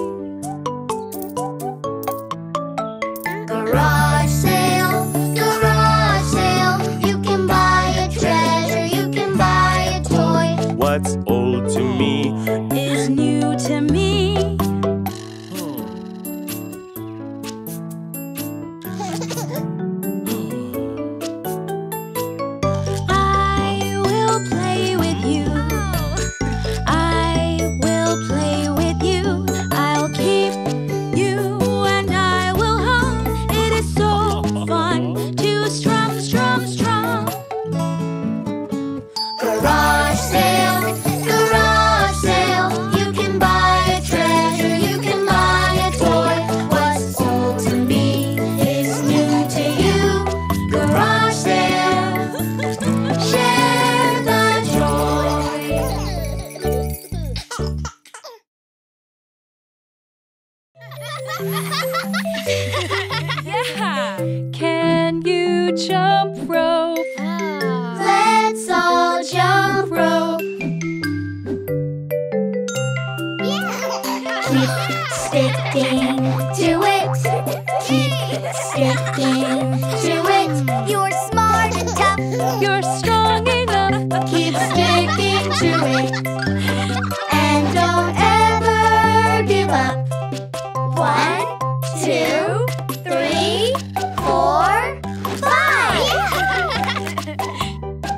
Garage sale, garage sale. You can buy a treasure, you can buy a toy. What's old to me is new to me. I will play with you. I will play with you. I'll keep you and I will home. It is so fun to strum, strum, strum. Garage sale, garage sale. You can buy a treasure, you can buy a toy. What's old to me is new to you. Garage sale, share the joy. Yeah! Can you jump rope? Let's all jump rope. Keep sticking to it. Keep sticking to it. You're smart and tough. You're strong enough. Keep sticking to it. And don't ever give up. 1, 2, 3, 4, 5.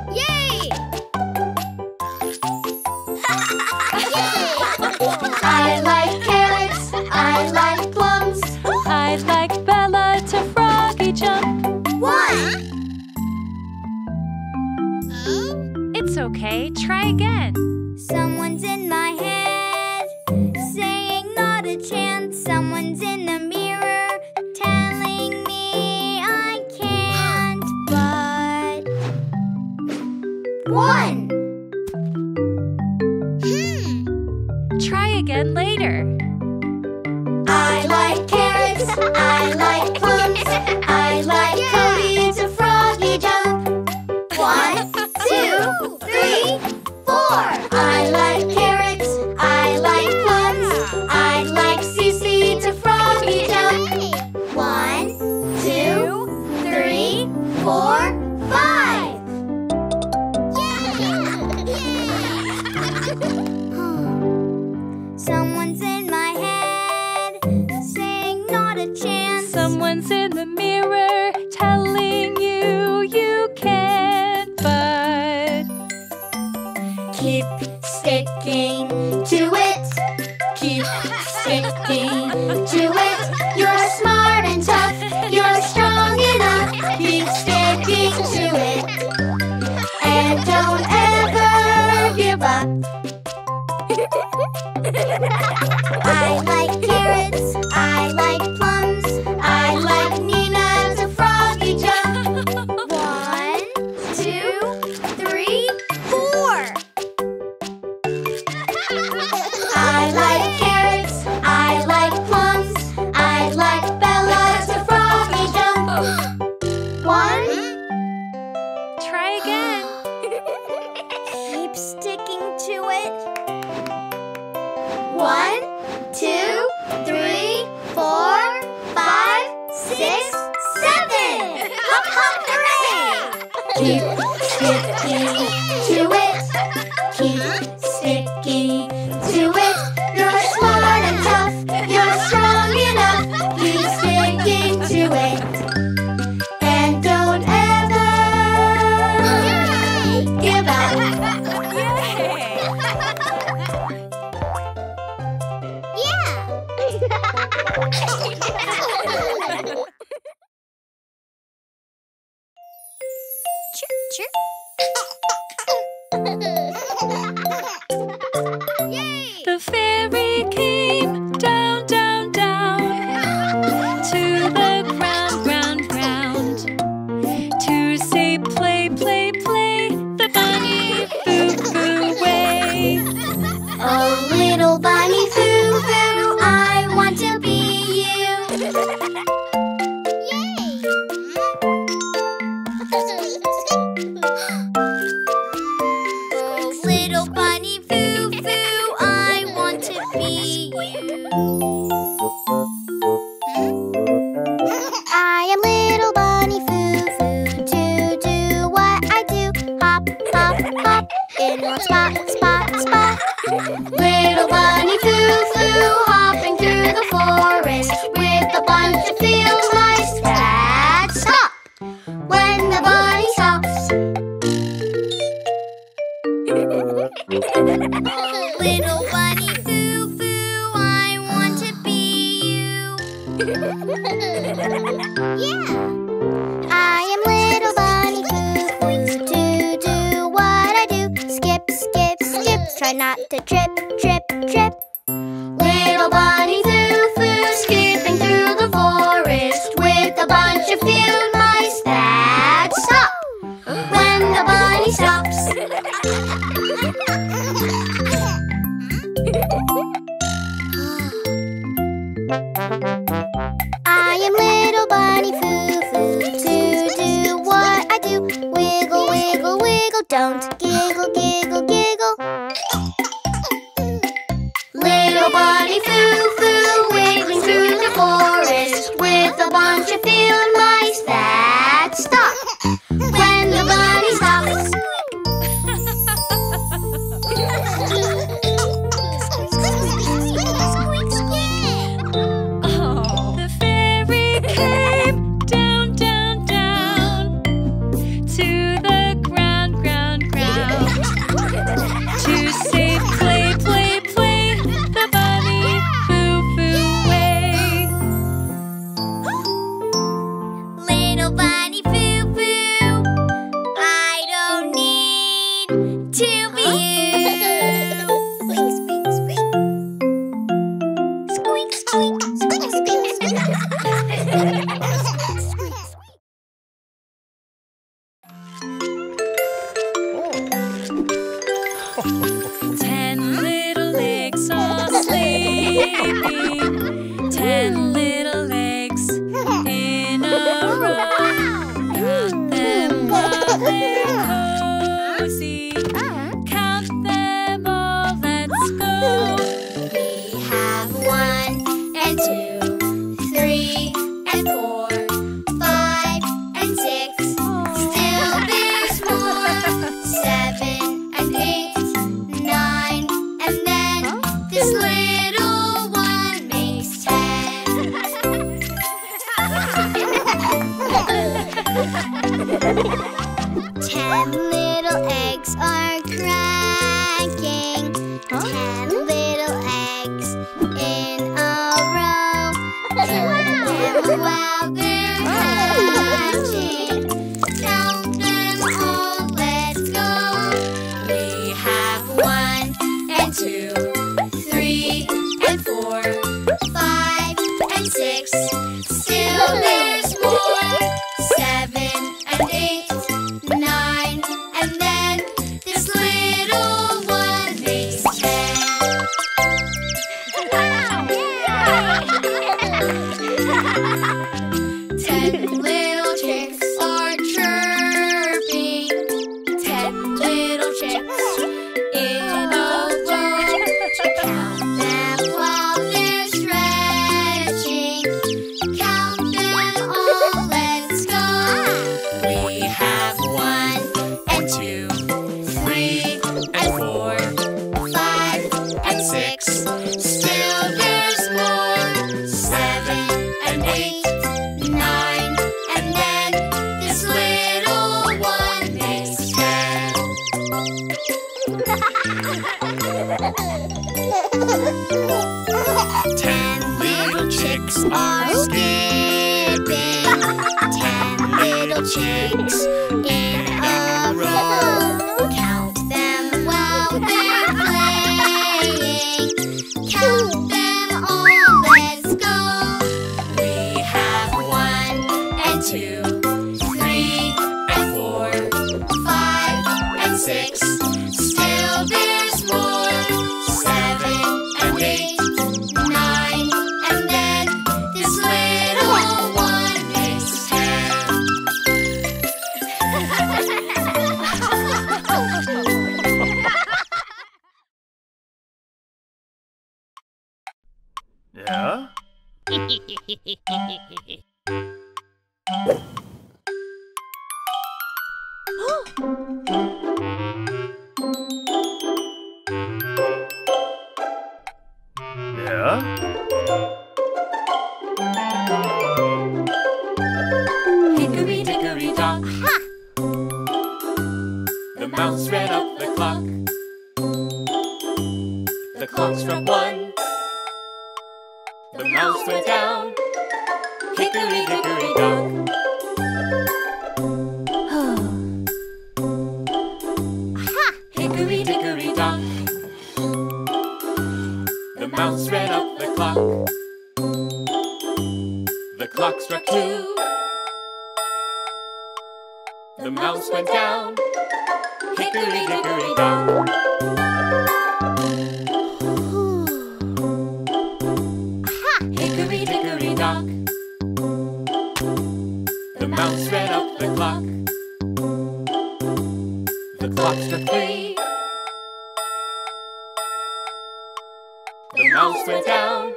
Yay! I like carrots, I like plums. I like Bella to Froggy jump. One. It's okay, try again. Someone's in my head, saying not a chance. Someone's in the mirror, telling me I can't. But 1. Try again later. I like carrots, I like plums. I like Cody to Froggy jump. 1, 2, 3, 4. I like carrots, I like plums. I like Cece to Froggy jump. 1, 2, 3, 4, 5. Someone's in my head, saying not a chance. Someone's in the mirror, telling you you can't. But Keep sticking to it. Keep sticking to it. You're smart and tough. You're strong enough. Keep sticking to it. And don't ever give up. I like carrots, I like plums. I like Nina to Froggy jump. 1, 2, 3, 4. I like carrots, I like plums. I like Bella to Froggy jump. 1. Try again. Keep sticking to it. 1, 2, 3, 4, 5, 6, 7. Hop, hop, hooray! Keep sticking to it. Keep sticking to it. You're smart and tough. You're strong. Yeah! I am Little Bunny Pooh, to do what I do. Skip, skip, skip, try not to trip, trip, trip. Little Bunny Pooh, skipping through the forest with a bunch of field mice that stop when the bunny stops. I am Little Bunny Pooh, to do what I do. Wiggle, wiggle, wiggle, don't giggle, giggle, giggle. Little Bunny Pooh, wiggling through the forest with a bunch of field mice that stop when the bunny stops. Oh, the fairy came down, down, down to the ground, ground, ground to say play, play, play. The clock struck one. The mouse went down. The clock struck 2. The mouse went down, hickory dickory down. Hickory dickory dock. The mouse ran up the clock. The clock struck 3. The mouse went down,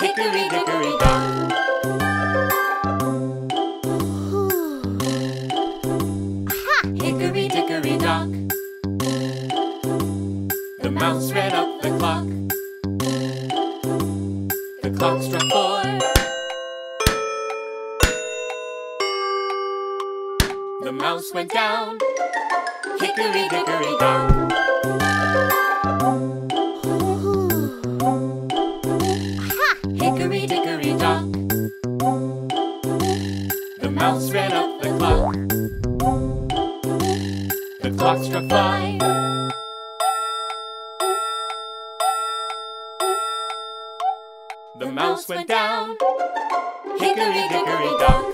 hickory dickory dock. The mouse ran up the clock. The clock struck 4. The mouse went down, hickory dickory dock. Hickory dickory dock. The mouse ran up the clock. The clock struck 5. The mouse went down, hickory dickory dock.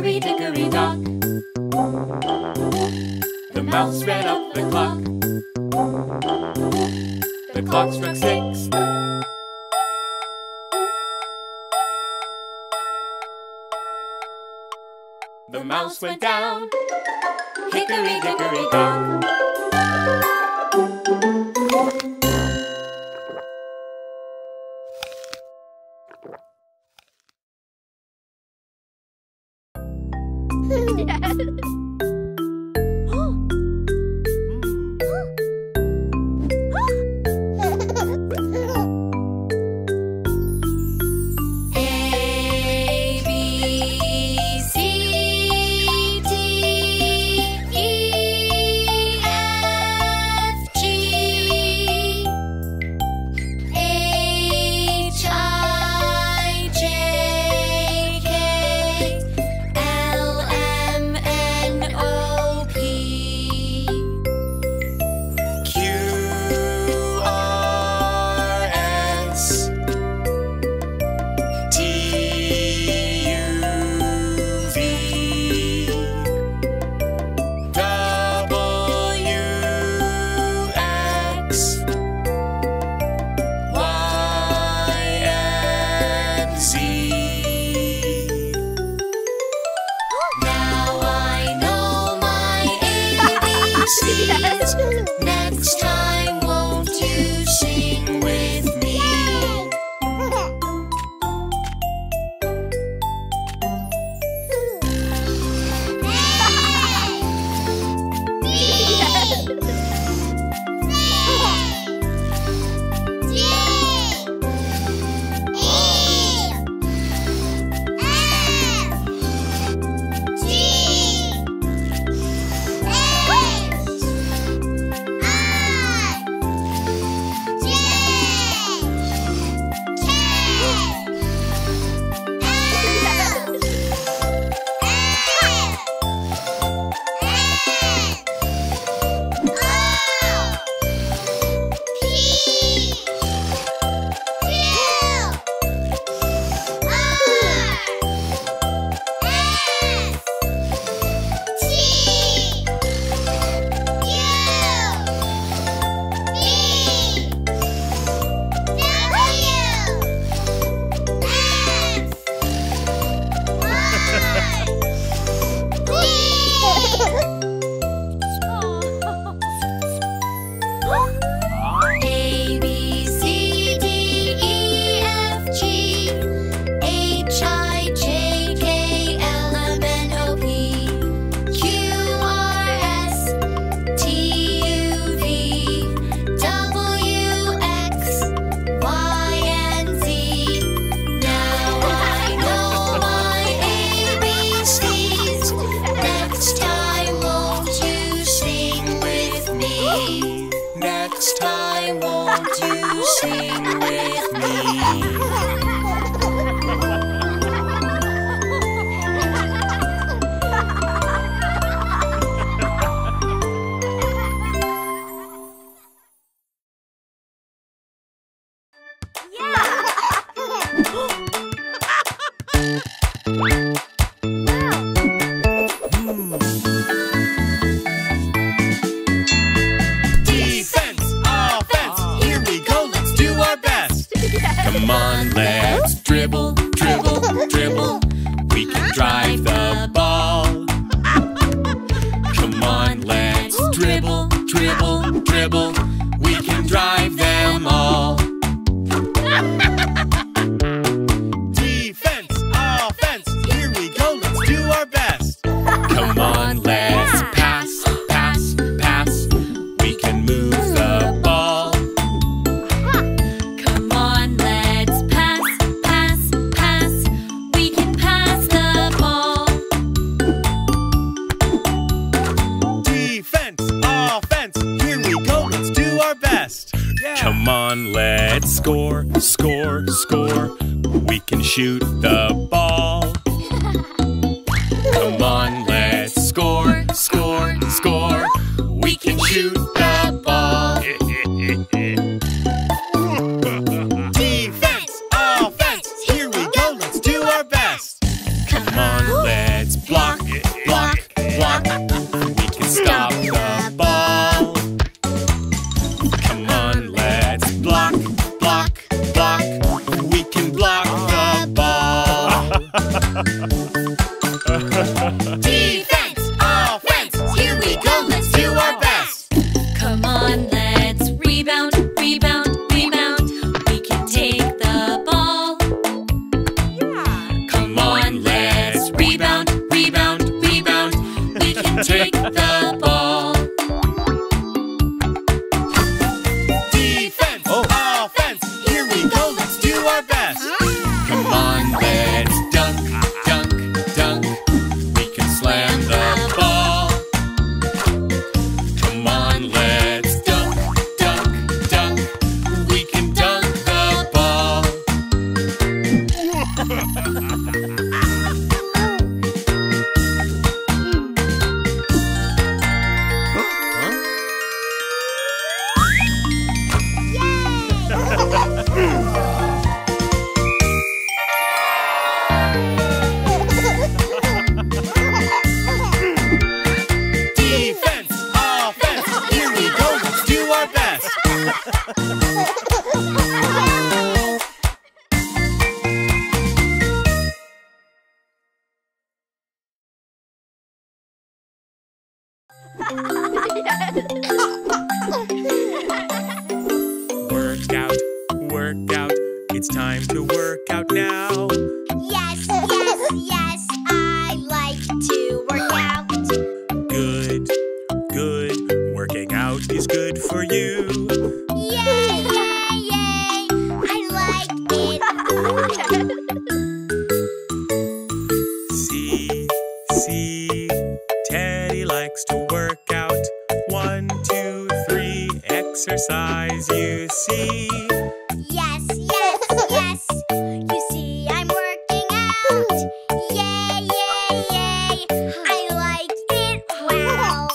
Hickory dickory dock. The mouse ran up the clock. The clock struck 6. The mouse went down, hickory dickory dock. dribble, dribble. We can drive the ball. Come on, let's dribble, dribble, dribble. We can drive them all. Defense, offense, here we go, let's do our best. Come on, let's pass, pass, pass. We can move the ball. Come on, let's pass, pass, pass. We can pass the ball. Defense, offense, here we go, let's do our best. Yeah. Come on, let's score, score, score. We can shoot the ball. Come on, let's score, score, score. We can shoot the ball. Defense, offense, here we go, let's do our best. Come on, let's block, block, block. We can stop the ball. Come on, let's block, block, block. We can block the ball. Defense, offense, here we go, let's do our best. Come on, let's rebound, rebound, rebound. We can take the ball. Come on, let's rebound, rebound, rebound. We can take the ball. Defense, offense, here we go, let's do our best. Come on, let's dunk, dunk, dunk. We can slam the ball. Come on, let's dunk, dunk, dunk. We can dunk the ball. Defense, offense, here we go, let's do our best. Work out, work out. It's time to work out now. Yes, yes, yes, I like to work out. Good, good, working out is good for you. Yay, yay, yay, I like it. See, see, Teddy likes to work out. 1, 2, 3, exercise, you see. Yes, yes. Yes, you see I'm working out. Yay, yay, yay, I like it, wow.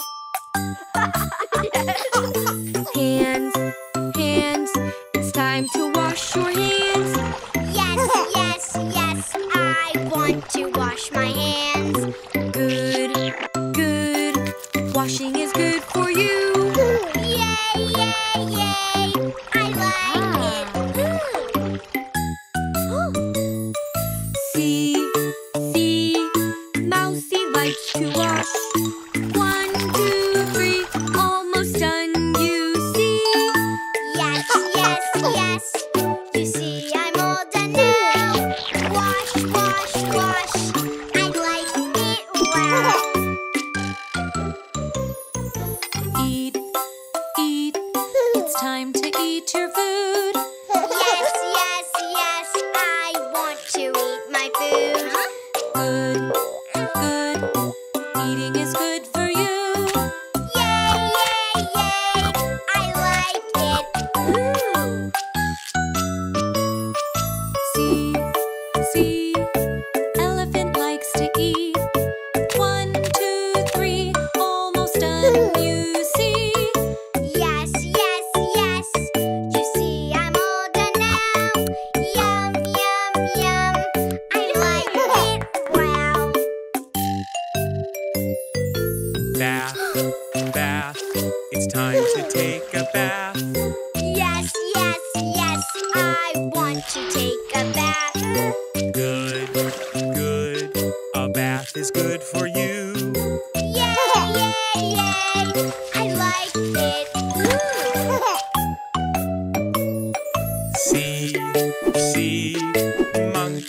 Hands, hands, it's time to wash your hands. Yes, yes, yes, I want to wash my hands. Good, good, washing is good for you. Yay, yay, yay, I like it. Food. Yes, yes, yes, I want to eat my food.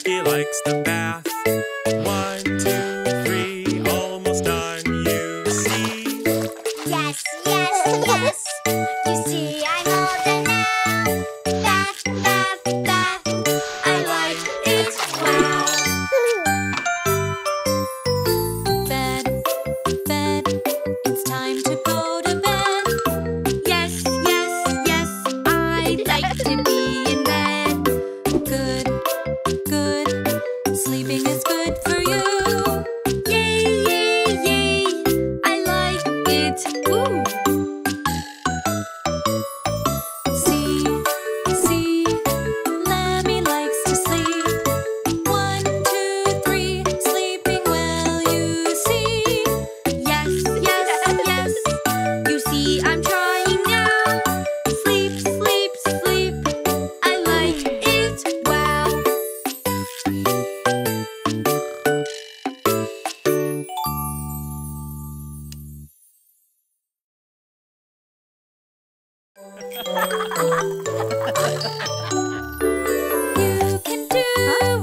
She likes the bath. 1, 2, 3, almost done, you see. Yes, yes, yes. You see, I love the bath. Bath, bath, bath. I like it, wow. Bed, bed, it's time to go to bed. Yes, yes, yes, I like to be in bed. Good, good, sleeping is good for you. Yay, yay, yay, I like it, ooh. See, see, Lemmy likes to sleep. 1, 2, 3, sleeping well, you see. Yes, yes, yes, you see, I'm trying now. Sleep, sleep, sleep, I like it, wow. You can do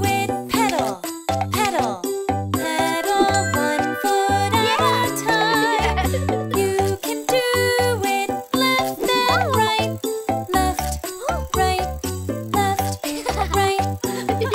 it. Pedal, pedal, pedal, one foot at a time. You can do it. Left and right, left, right, left, right. It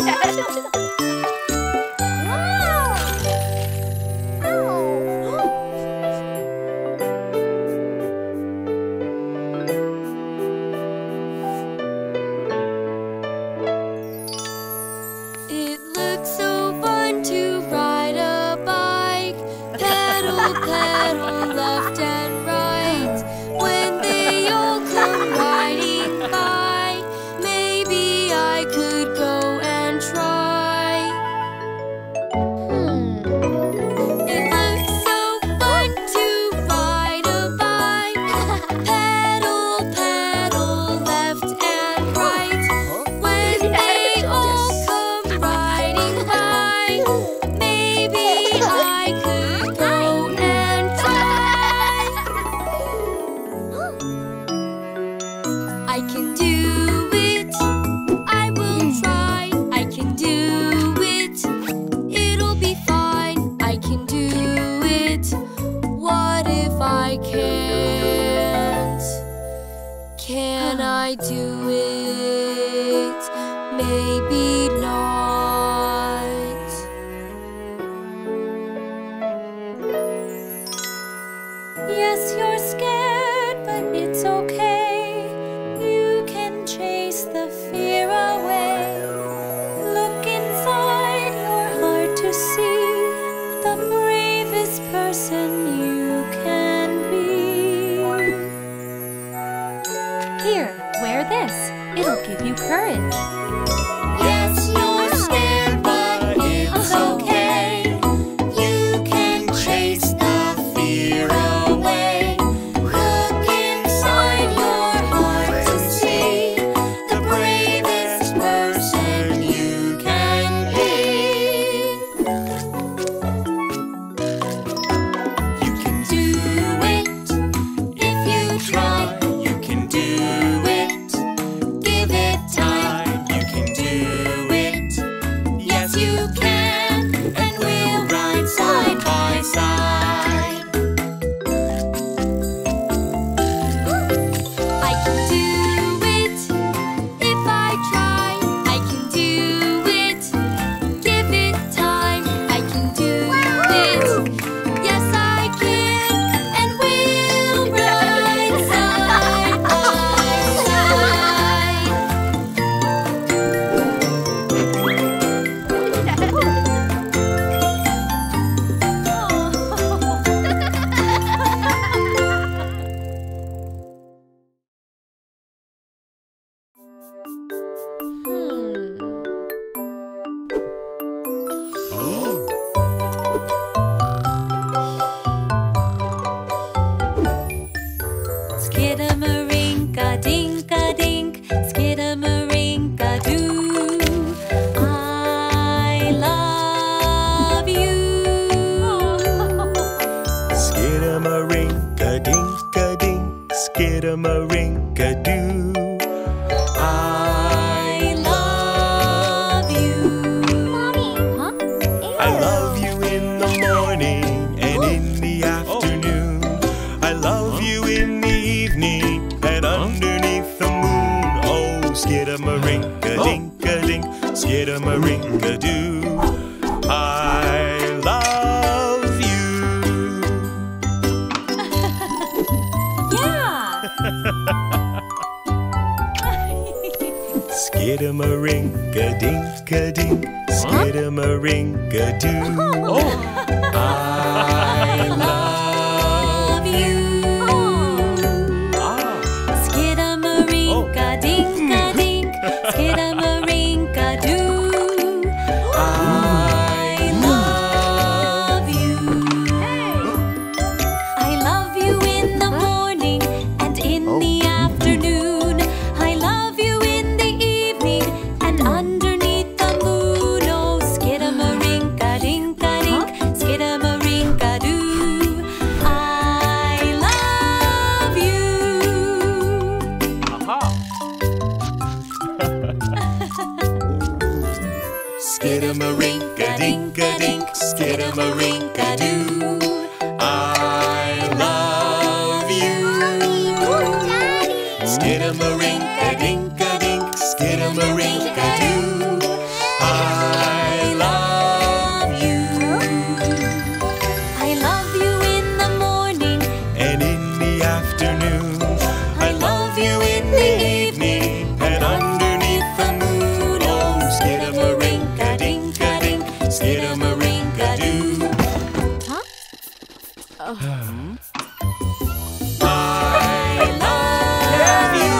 looks so fun to ride a bike. Pedal, pedal, left and right. When they all come riding by, maybe I could go and try. It looks so fun to ride a bike. Pedal, pedal, left and right. When they all maybe I could go and try. I can do it. I will try. I can do it. It'll be fine. I can do it. What if I can't? Can I do it? Maybe not. Yes, you're scared, but it's okay. You can chase the fear away. Look inside your heart to see the bravest person you can be. Here, wear this. It'll give you courage. Yes, you're scared, but it's okay. You can chase the fear away. Skidamarinka, dinka, dink, skidamarinka, doo. I love you. Skidamarinka, dinka, dink, skidamarinka, doo. I love you. Ring-a-dink-a-dink, skidamaringa-doo. Oh. I love you. Ah. Skidamaringa-dink-a-dink, skidamaringa-doo. I love you. I love you in the morning and in the afternoon. Skidamarinka-dink-a-dink, skidamarinka-doo. I love you. Skidamarinka-dink-a-dink, skidamarinka-doo. I love you. I love you in the morning and in the afternoon. I love you in the evening and underneath the moon. Oh, skidamarinka-dink-a-dink, skidamarinka-doo. Huh? I love you.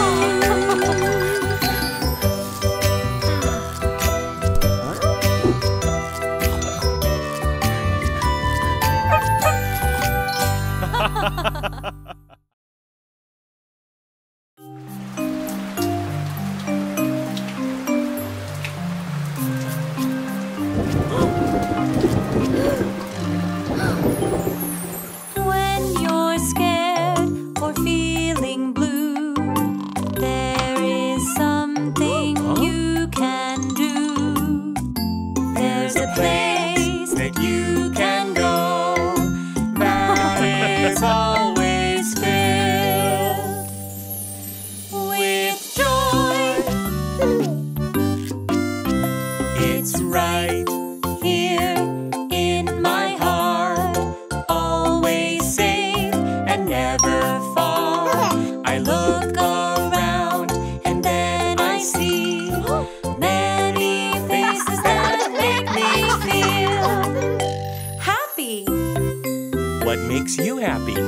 What makes you happy?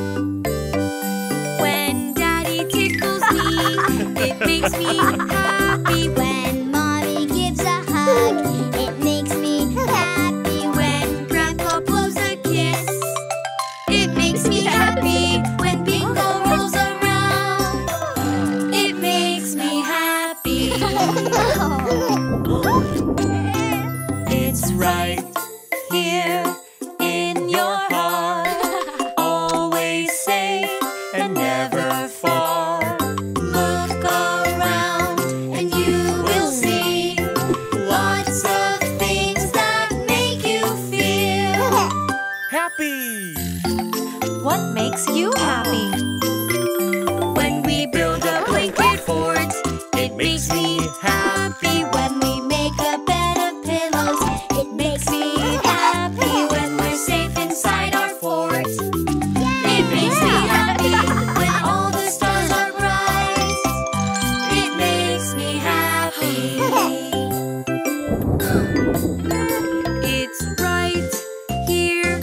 When Daddy tickles me, it makes me happy. When Mommy gives a hug, it makes me happy. When Grandpa blows a kiss, it makes me happy. When Bingo rolls around, it makes me happy. It's right here. What makes you happy? When we build a blanket fort, it makes me happy. When we make a bed of pillows, it makes me happy. When we're safe inside our fort, it makes me happy. When all the stars are bright, it makes me happy. It's right here.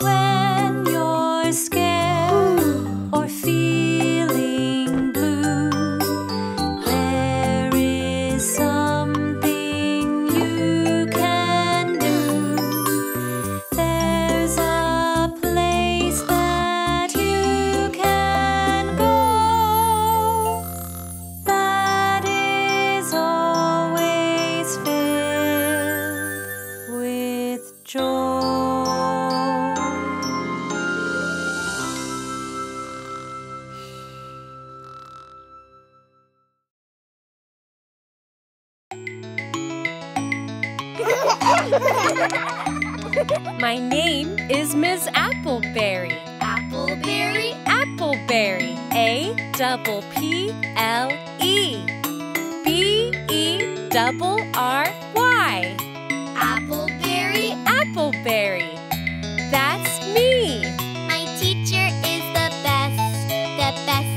When you're scared or feeling blue, there is something you can do. There's a place that you can go. That is joy. My name is Ms. Appleberry. Appleberry? Appleberry. A-double-P-L-E. B-E-double-R-Y. Appleberry? Appleberry. That's me. My teacher is the best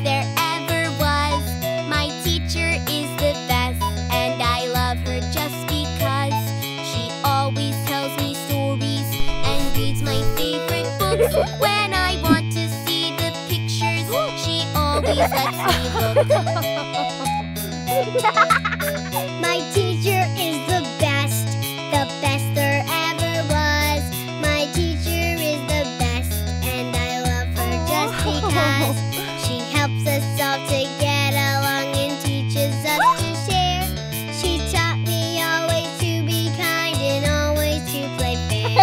there ever was. My teacher is the best, and I love her just because she always tells me stories and reads my favorite books. When I want to see the pictures, she always lets me look. My teacher is the best there ever was. My teacher is the best, and I love her just because she helps us all to get along and teaches us to share. She taught me always to be kind and always to play fair.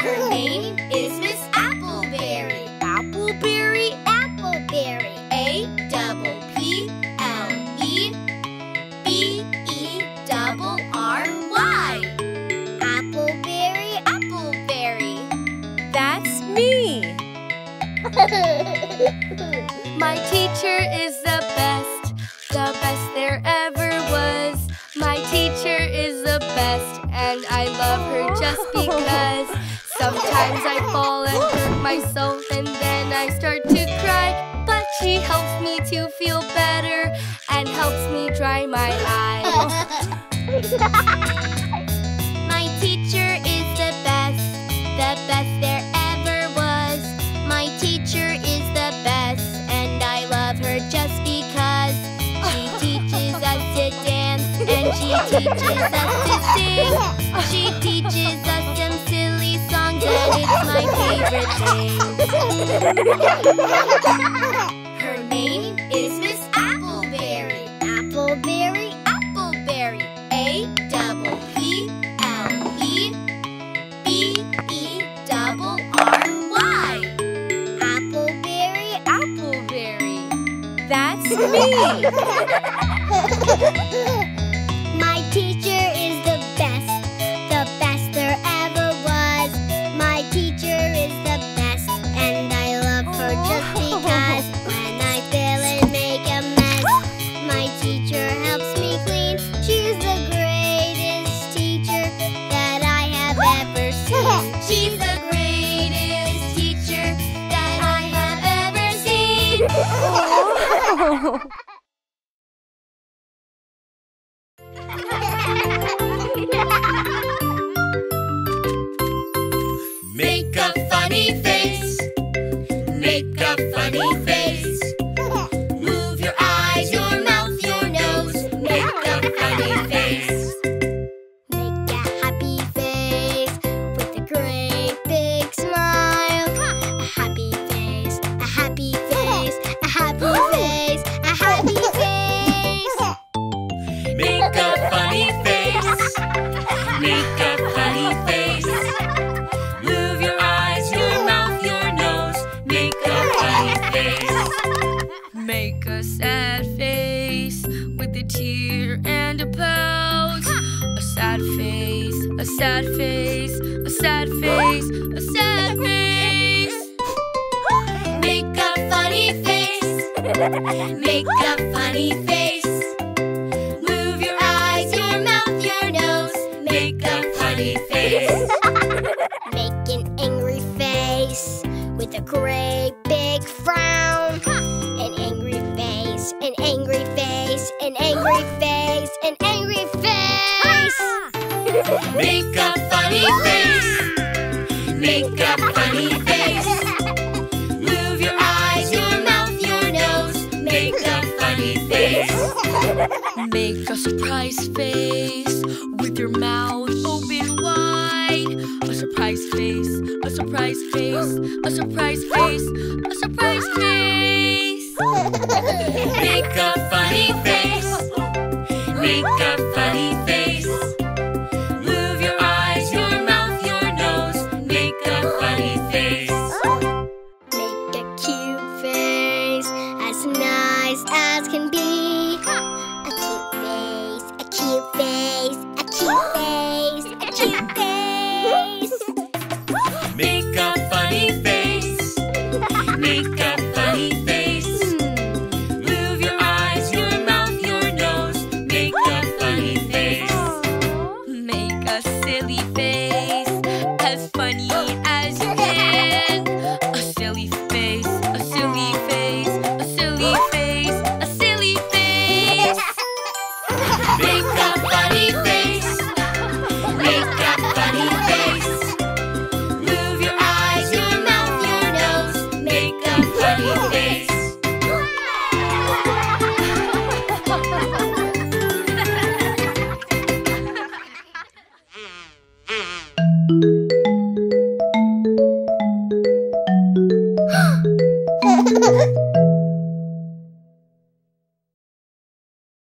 Her name is Miss Appleberry. Appleberry? Appleberry. A-double-P-L-E-B-E-double-R-Y. Appleberry, Appleberry. That's me. My teacher is the best there ever was. My teacher is the best, and I love her just because. Sometimes I fall and hurt myself, and then I start to cry. But she helps me to feel better and helps me dry my eyes. My teacher is the best there ever was. My teacher is the best, and I love her just because. She teaches us to dance, and she teaches us to sing. She teaches us some silly songs, and it's my favorite thing. A-double-P-L-E-B-E-double-R-Y. Appleberry, Appleberry. That's me. My teacher is the best there ever was. My teacher is the best, and I love her just because. When I fail and make a mess, my teacher helps me clean. She's the greatest teacher that I have ever seen. She's the greatest teacher that I have ever seen. Make a funny face. Make a funny face. Move your eyes, your mouth, your nose. Make a funny face. Make a happy face with a great big smile. A happy face, a happy face, a happy face, a happy face. Make a funny face. Make a funny face. Move your eyes, your mouth, your nose. Make a funny face. Make a sad face with a tear and a pout. A sad face, a sad face, a sad face, a sad face. Make a funny face. Make a funny face. Move your eyes, your mouth, your nose. Make a funny face. Make an angry face with a great big frown. An angry face, an angry face, an angry face, an angry face. Make a funny face. Make a funny face. Move your eyes, your mouth, your nose. Make a funny face. Make a surprise face with your mouth open wide. A surprise face, a surprise face, a surprise face, a surprise face. Make a funny face. Make a funny face. Make a funny face. Make